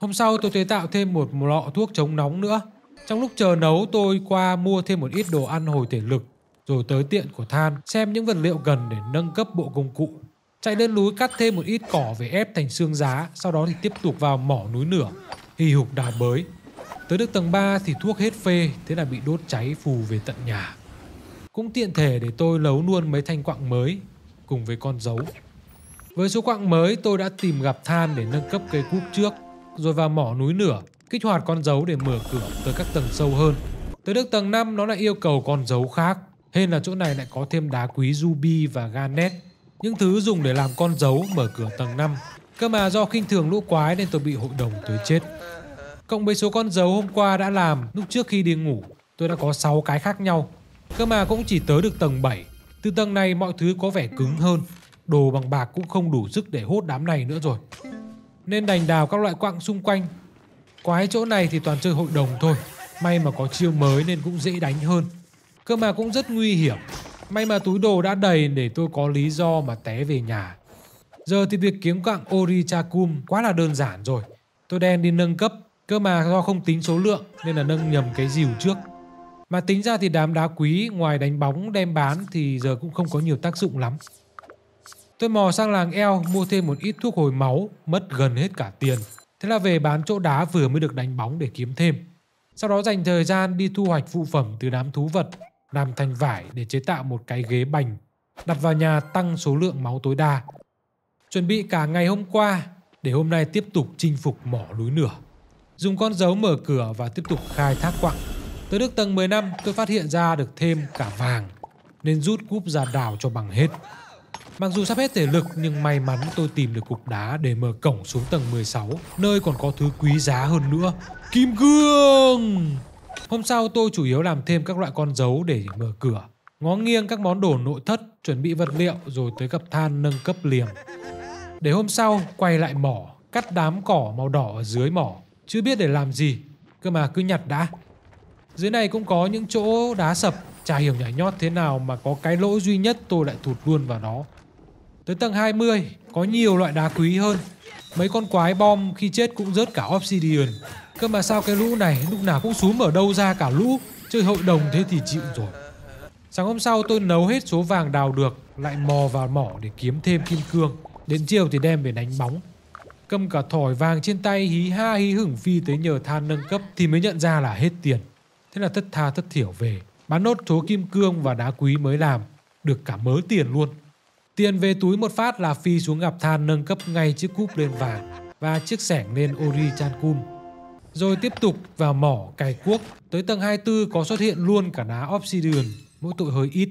Hôm sau tôi chế tạo thêm một lọ thuốc chống nóng nữa. Trong lúc chờ nấu tôi qua mua thêm một ít đồ ăn hồi thể lực, rồi tới tiện của Than xem những vật liệu gần để nâng cấp bộ công cụ. Chạy lên núi cắt thêm một ít cỏ về ép thành xương giá, sau đó thì tiếp tục vào mỏ núi nửa, hì hục đào bới. Tới được tầng ba thì thuốc hết phê, thế là bị đốt cháy phù về tận nhà. Cũng tiện thể để tôi lấu luôn mấy thanh quặng mới, cùng với con dấu. Với số quặng mới tôi đã tìm gặp Than để nâng cấp cây cúp trước, rồi vào mỏ núi nửa, kích hoạt con dấu để mở cửa tới các tầng sâu hơn. Tới được tầng năm nó lại yêu cầu con dấu khác, hên là chỗ này lại có thêm đá quý ruby và garnet, những thứ dùng để làm con dấu mở cửa tầng năm. Cơ mà do khinh thường lũ quái nên tôi bị hội đồng tới chết. Cộng với số con dấu hôm qua đã làm lúc trước khi đi ngủ, tôi đã có sáu cái khác nhau. Cơ mà cũng chỉ tới được tầng bảy. Từ tầng này mọi thứ có vẻ cứng hơn, đồ bằng bạc cũng không đủ sức để hốt đám này nữa rồi, nên đành đào các loại quặng xung quanh. Quái chỗ này thì toàn chơi hội đồng thôi, may mà có chiêu mới nên cũng dễ đánh hơn. Cơ mà cũng rất nguy hiểm, may mà túi đồ đã đầy để tôi có lý do mà té về nhà. Giờ thì việc kiếm quặng Orichacum quá là đơn giản rồi. Tôi đen đi nâng cấp, cơ mà do không tính số lượng nên là nâng nhầm cái dìu trước. Mà tính ra thì đám đá quý ngoài đánh bóng đem bán thì giờ cũng không có nhiều tác dụng lắm. Tôi mò sang làng eo mua thêm một ít thuốc hồi máu, mất gần hết cả tiền. Thế là về bán chỗ đá vừa mới được đánh bóng để kiếm thêm. Sau đó dành thời gian đi thu hoạch phụ phẩm từ đám thú vật, làm thành vải để chế tạo một cái ghế bành, đặt vào nhà tăng số lượng máu tối đa. Chuẩn bị cả ngày hôm qua, để hôm nay tiếp tục chinh phục mỏ núi nửa. Dùng con dấu mở cửa và tiếp tục khai thác quặng. Tới được tầng mười lăm tôi phát hiện ra được thêm cả vàng, nên rút cúp ra đào cho bằng hết. Mặc dù sắp hết thể lực nhưng may mắn tôi tìm được cục đá để mở cổng xuống tầng mười sáu, nơi còn có thứ quý giá hơn nữa, kim cương. Hôm sau tôi chủ yếu làm thêm các loại con dấu để mở cửa, ngó nghiêng các món đồ nội thất, chuẩn bị vật liệu rồi tới gặp Than nâng cấp liềm. Để hôm sau quay lại mỏ, cắt đám cỏ màu đỏ ở dưới mỏ, chưa biết để làm gì, cơ mà cứ nhặt đã. Dưới này cũng có những chỗ đá sập, chả hiểu nhảy nhót thế nào mà có cái lỗ duy nhất tôi lại thụt luôn vào nó. Tới tầng hai mươi, có nhiều loại đá quý hơn. Mấy con quái bom khi chết cũng rớt cả obsidian. Cơ mà sao cái lũ này lúc nào cũng xúm ở đâu ra cả lũ, chơi hội đồng thế thì chịu rồi. Sáng hôm sau tôi nấu hết số vàng đào được, lại mò vào mỏ để kiếm thêm kim cương. Đến chiều thì đem về đánh bóng. Cầm cả thỏi vàng trên tay hí ha hí hửng phi tới nhờ Than nâng cấp thì mới nhận ra là hết tiền. Thế là thất tha thất thiểu về, bán nốt số kim cương và đá quý mới làm, được cả mớ tiền luôn. Tiền về túi một phát là phi xuống gặp Than nâng cấp ngay chiếc cúp lên vàng và chiếc xẻng lên Orichacum. Rồi tiếp tục vào mỏ cày cuốc, tới tầng hai mươi tư có xuất hiện luôn cả đá obsidian, mỗi tội hơi ít.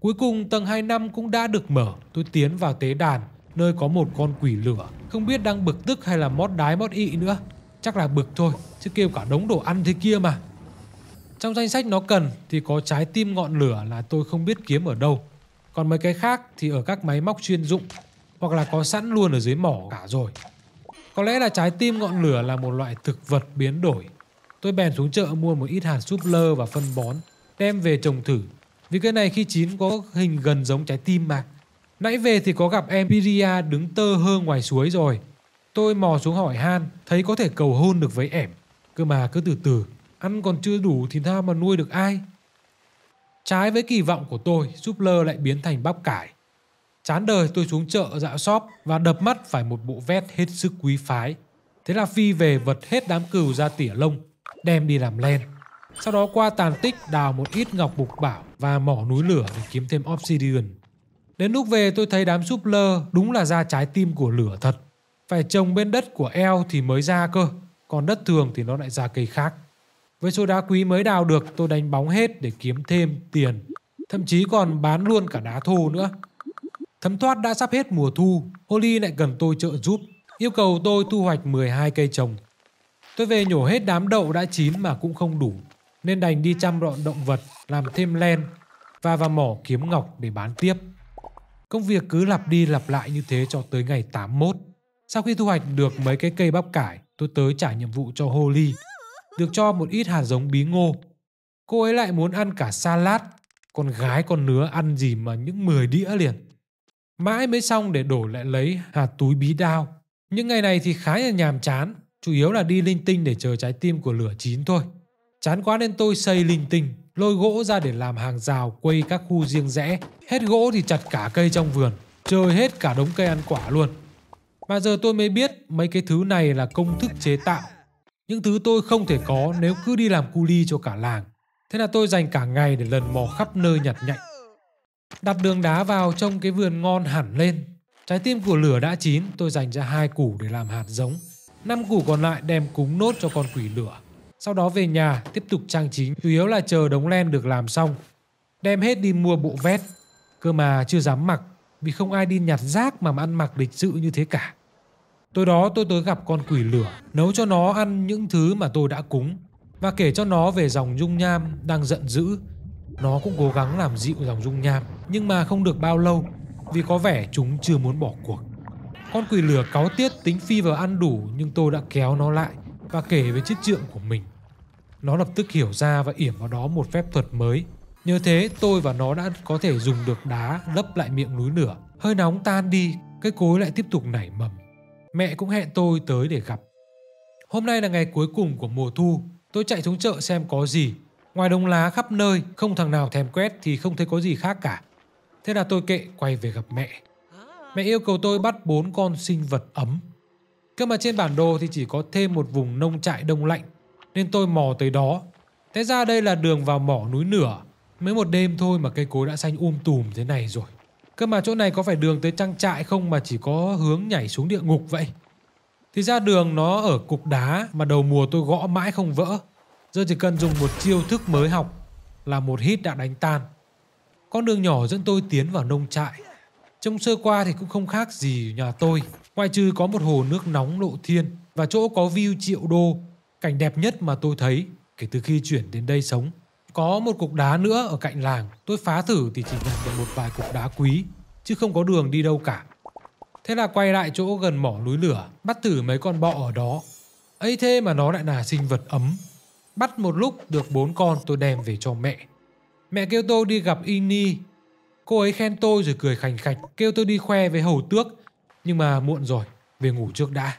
Cuối cùng tầng hai mươi lăm cũng đã được mở, tôi tiến vào tế đàn, nơi có một con quỷ lửa, không biết đang bực tức hay là mót đái mót ị nữa. Chắc là bực thôi, chứ kêu cả đống đồ ăn thế kia mà. Trong danh sách nó cần thì có trái tim ngọn lửa là tôi không biết kiếm ở đâu. Còn mấy cái khác thì ở các máy móc chuyên dụng hoặc là có sẵn luôn ở dưới mỏ cả rồi. Có lẽ là trái tim ngọn lửa là một loại thực vật biến đổi. Tôi bèn xuống chợ mua một ít hạt súp lơ và phân bón, đem về trồng thử. Vì cái này khi chín có hình gần giống trái tim mà. Nãy về thì có gặp Empiria đứng tơ hơ ngoài suối rồi. Tôi mò xuống hỏi han, thấy có thể cầu hôn được với ẻm. Cơ mà cứ từ từ, ăn còn chưa đủ thì tha mà nuôi được ai. Trái với kỳ vọng của tôi, súp lơ lại biến thành bắp cải. Chán đời, tôi xuống chợ dạo shop và đập mắt phải một bộ vest hết sức quý phái. Thế là Phi về vật hết đám cừu ra tỉa lông, đem đi làm len. Sau đó qua tàn tích đào một ít ngọc bục bảo và mỏ núi lửa để kiếm thêm obsidian. Đến lúc về tôi thấy đám súp lơ đúng là ra trái tim của lửa thật. Phải trồng bên đất của eo thì mới ra cơ, còn đất thường thì nó lại ra cây khác. Với số đá quý mới đào được tôi đánh bóng hết để kiếm thêm tiền, thậm chí còn bán luôn cả đá thô nữa. Thấm thoát đã sắp hết mùa thu, Holly lại cần tôi trợ giúp, yêu cầu tôi thu hoạch mười hai cây trồng. Tôi về nhổ hết đám đậu đã chín mà cũng không đủ, nên đành đi chăm bọn động vật, làm thêm len và vào mỏ kiếm ngọc để bán tiếp. Công việc cứ lặp đi lặp lại như thế cho tới ngày tám mươi mốt. Sau khi thu hoạch được mấy cái cây bắp cải, tôi tới trả nhiệm vụ cho Holly, được cho một ít hạt giống bí ngô. Cô ấy lại muốn ăn cả salad, con gái con nứa ăn gì mà những mười đĩa liền. Mãi mới xong để đổi lại lấy hạt túi bí đao. Những ngày này thì khá là nhàm chán, chủ yếu là đi linh tinh để chờ trái tim của lửa chín thôi. Chán quá nên tôi xây linh tinh, lôi gỗ ra để làm hàng rào quây các khu riêng rẽ. Hết gỗ thì chặt cả cây trong vườn, chơi hết cả đống cây ăn quả luôn. Mà giờ tôi mới biết mấy cái thứ này là công thức chế tạo, những thứ tôi không thể có nếu cứ đi làm cu li cho cả làng. Thế là tôi dành cả ngày để lần mò khắp nơi nhặt nhạnh. Đặt đường đá vào trong cái vườn ngon hẳn lên. Trái tim của lửa đã chín, tôi dành ra hai củ để làm hạt giống, năm củ còn lại đem cúng nốt cho con quỷ lửa. Sau đó về nhà tiếp tục trang trí, chủ yếu là chờ đống len được làm xong. Đem hết đi mua bộ vest, cơ mà chưa dám mặc vì không ai đi nhặt rác mà, mà ăn mặc lịch sự như thế cả. Tối đó tôi tới gặp con quỷ lửa, nấu cho nó ăn những thứ mà tôi đã cúng và kể cho nó về dòng dung nham đang giận dữ. Nó cũng cố gắng làm dịu dòng dung nham, nhưng mà không được bao lâu vì có vẻ chúng chưa muốn bỏ cuộc. Con quỷ lửa cáu tiết tính phi vào ăn đủ, nhưng tôi đã kéo nó lại và kể về chiếc trượng của mình. Nó lập tức hiểu ra và yểm vào đó một phép thuật mới. Nhờ thế tôi và nó đã có thể dùng được đá lấp lại miệng núi lửa. Hơi nóng tan đi, cây cối lại tiếp tục nảy mầm. Mẹ cũng hẹn tôi tới để gặp. Hôm nay là ngày cuối cùng của mùa thu, tôi chạy xuống chợ xem có gì. Ngoài đống lá khắp nơi, không thằng nào thèm quét thì không thấy có gì khác cả. Thế là tôi kệ quay về gặp mẹ. Mẹ yêu cầu tôi bắt bốn con sinh vật ấm. Cơ mà trên bản đồ thì chỉ có thêm một vùng nông trại đông lạnh, nên tôi mò tới đó. Thế ra đây là đường vào mỏ núi nửa. Mới một đêm thôi mà cây cối đã xanh um tùm thế này rồi. Cơ mà chỗ này có phải đường tới trang trại không mà chỉ có hướng nhảy xuống địa ngục vậy? Thì ra đường nó ở cục đá mà đầu mùa tôi gõ mãi không vỡ. Giờ chỉ cần dùng một chiêu thức mới học là một hít đã đánh tan. Con đường nhỏ dẫn tôi tiến vào nông trại. Trông sơ qua thì cũng không khác gì nhà tôi, ngoại trừ có một hồ nước nóng lộ thiên và chỗ có view triệu đô, cảnh đẹp nhất mà tôi thấy kể từ khi chuyển đến đây sống. Có một cục đá nữa ở cạnh làng, tôi phá thử thì chỉ nhặt được một vài cục đá quý, chứ không có đường đi đâu cả. Thế là quay lại chỗ gần mỏ núi lửa, bắt thử mấy con bọ ở đó. Ấy thế mà nó lại là sinh vật ấm. Bắt một lúc được bốn con tôi đem về cho mẹ. Mẹ kêu tôi đi gặp Ini. Cô ấy khen tôi rồi cười khành khạch, kêu tôi đi khoe với hầu tước. Nhưng mà muộn rồi, về ngủ trước đã.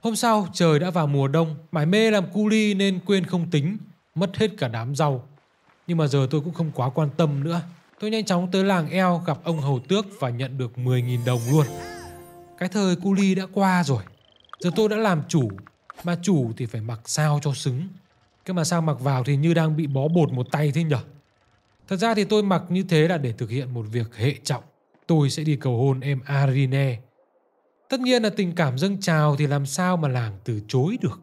Hôm sau trời đã vào mùa đông, mải mê làm cu li nên quên không tính, mất hết cả đám rau. Nhưng mà giờ tôi cũng không quá quan tâm nữa. Tôi nhanh chóng tới làng eo gặp ông hầu tước và nhận được mười nghìn đồng luôn. Cái thời cu li đã qua rồi. Giờ tôi đã làm chủ, mà chủ thì phải mặc sao cho xứng. Cái mà sao mặc vào thì như đang bị bó bột một tay thế nhở. Thật ra thì tôi mặc như thế là để thực hiện một việc hệ trọng. Tôi sẽ đi cầu hôn em Arine. Tất nhiên là tình cảm dâng trào thì làm sao mà làng từ chối được.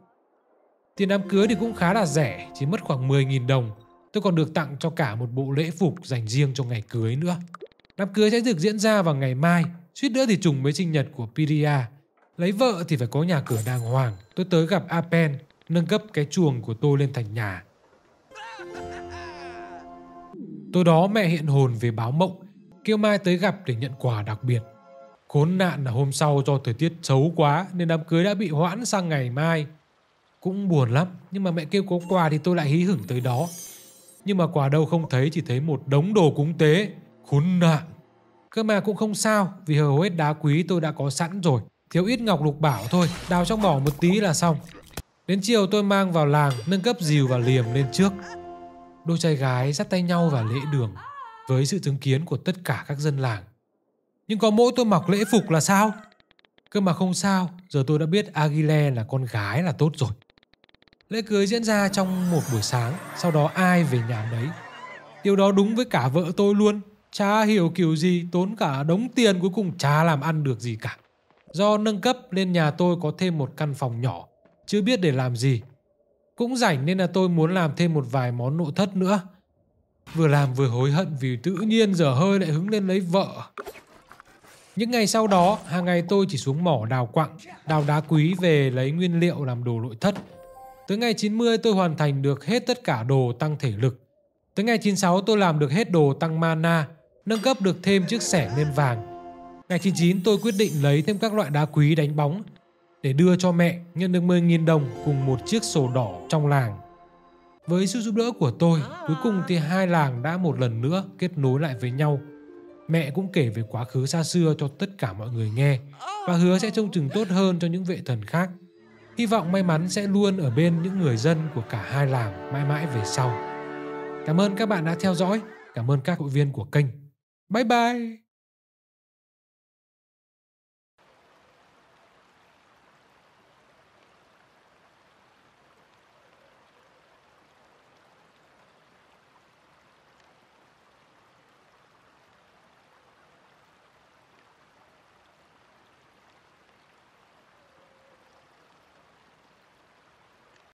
Tiền đám cưới thì cũng khá là rẻ, chỉ mất khoảng mười nghìn đồng. Tôi còn được tặng cho cả một bộ lễ phục dành riêng cho ngày cưới nữa. Đám cưới sẽ được diễn ra vào ngày mai, suýt nữa thì trùng với sinh nhật của Piria. Lấy vợ thì phải có nhà cửa đàng hoàng. Tôi tới gặp Apen, nâng cấp cái chuồng của tôi lên thành nhà. Tối đó mẹ hiện hồn về báo mộng, kêu mai tới gặp để nhận quà đặc biệt. Khốn nạn là hôm sau do thời tiết xấu quá nên đám cưới đã bị hoãn sang ngày mai. Cũng buồn lắm, nhưng mà mẹ kêu có quà thì tôi lại hí hửng tới đó. Nhưng mà quà đâu không thấy, chỉ thấy một đống đồ cúng tế. Khốn nạn! Cơ mà cũng không sao, vì hầu hết đá quý tôi đã có sẵn rồi. Thiếu ít ngọc lục bảo thôi, đào trong mỏ một tí là xong. Đến chiều tôi mang vào làng, nâng cấp dìu và liềm lên trước. Đôi trai gái dắt tay nhau vào lễ đường, với sự chứng kiến của tất cả các dân làng. Nhưng có mỗi tôi mặc lễ phục là sao? Cơ mà không sao, giờ tôi đã biết Aguilera là con gái là tốt rồi. Lễ cưới diễn ra trong một buổi sáng, sau đó ai về nhà đấy. Điều đó đúng với cả vợ tôi luôn. Chả hiểu kiểu gì, tốn cả đống tiền cuối cùng chả làm ăn được gì cả. Do nâng cấp nên nhà tôi có thêm một căn phòng nhỏ, chưa biết để làm gì. Cũng rảnh nên là tôi muốn làm thêm một vài món nội thất nữa. Vừa làm vừa hối hận vì tự nhiên giờ hơi lại hứng lên lấy vợ. Những ngày sau đó, hàng ngày tôi chỉ xuống mỏ đào quặng, đào đá quý về lấy nguyên liệu làm đồ nội thất. Tới ngày chín mươi tôi hoàn thành được hết tất cả đồ tăng thể lực. Tới ngày chín mươi sáu tôi làm được hết đồ tăng mana, nâng cấp được thêm chiếc xẻng lên vàng. Ngày chín mươi chín tôi quyết định lấy thêm các loại đá quý đánh bóng để đưa cho mẹ, nhận được mười nghìn đồng cùng một chiếc sổ đỏ trong làng. Với sự giúp đỡ của tôi, cuối cùng thì hai làng đã một lần nữa kết nối lại với nhau. Mẹ cũng kể về quá khứ xa xưa cho tất cả mọi người nghe và hứa sẽ trông chừng tốt hơn cho những vệ thần khác. Hy vọng may mắn sẽ luôn ở bên những người dân của cả hai làng mãi mãi về sau. Cảm ơn các bạn đã theo dõi. Cảm ơn các hội viên của kênh. Bye bye!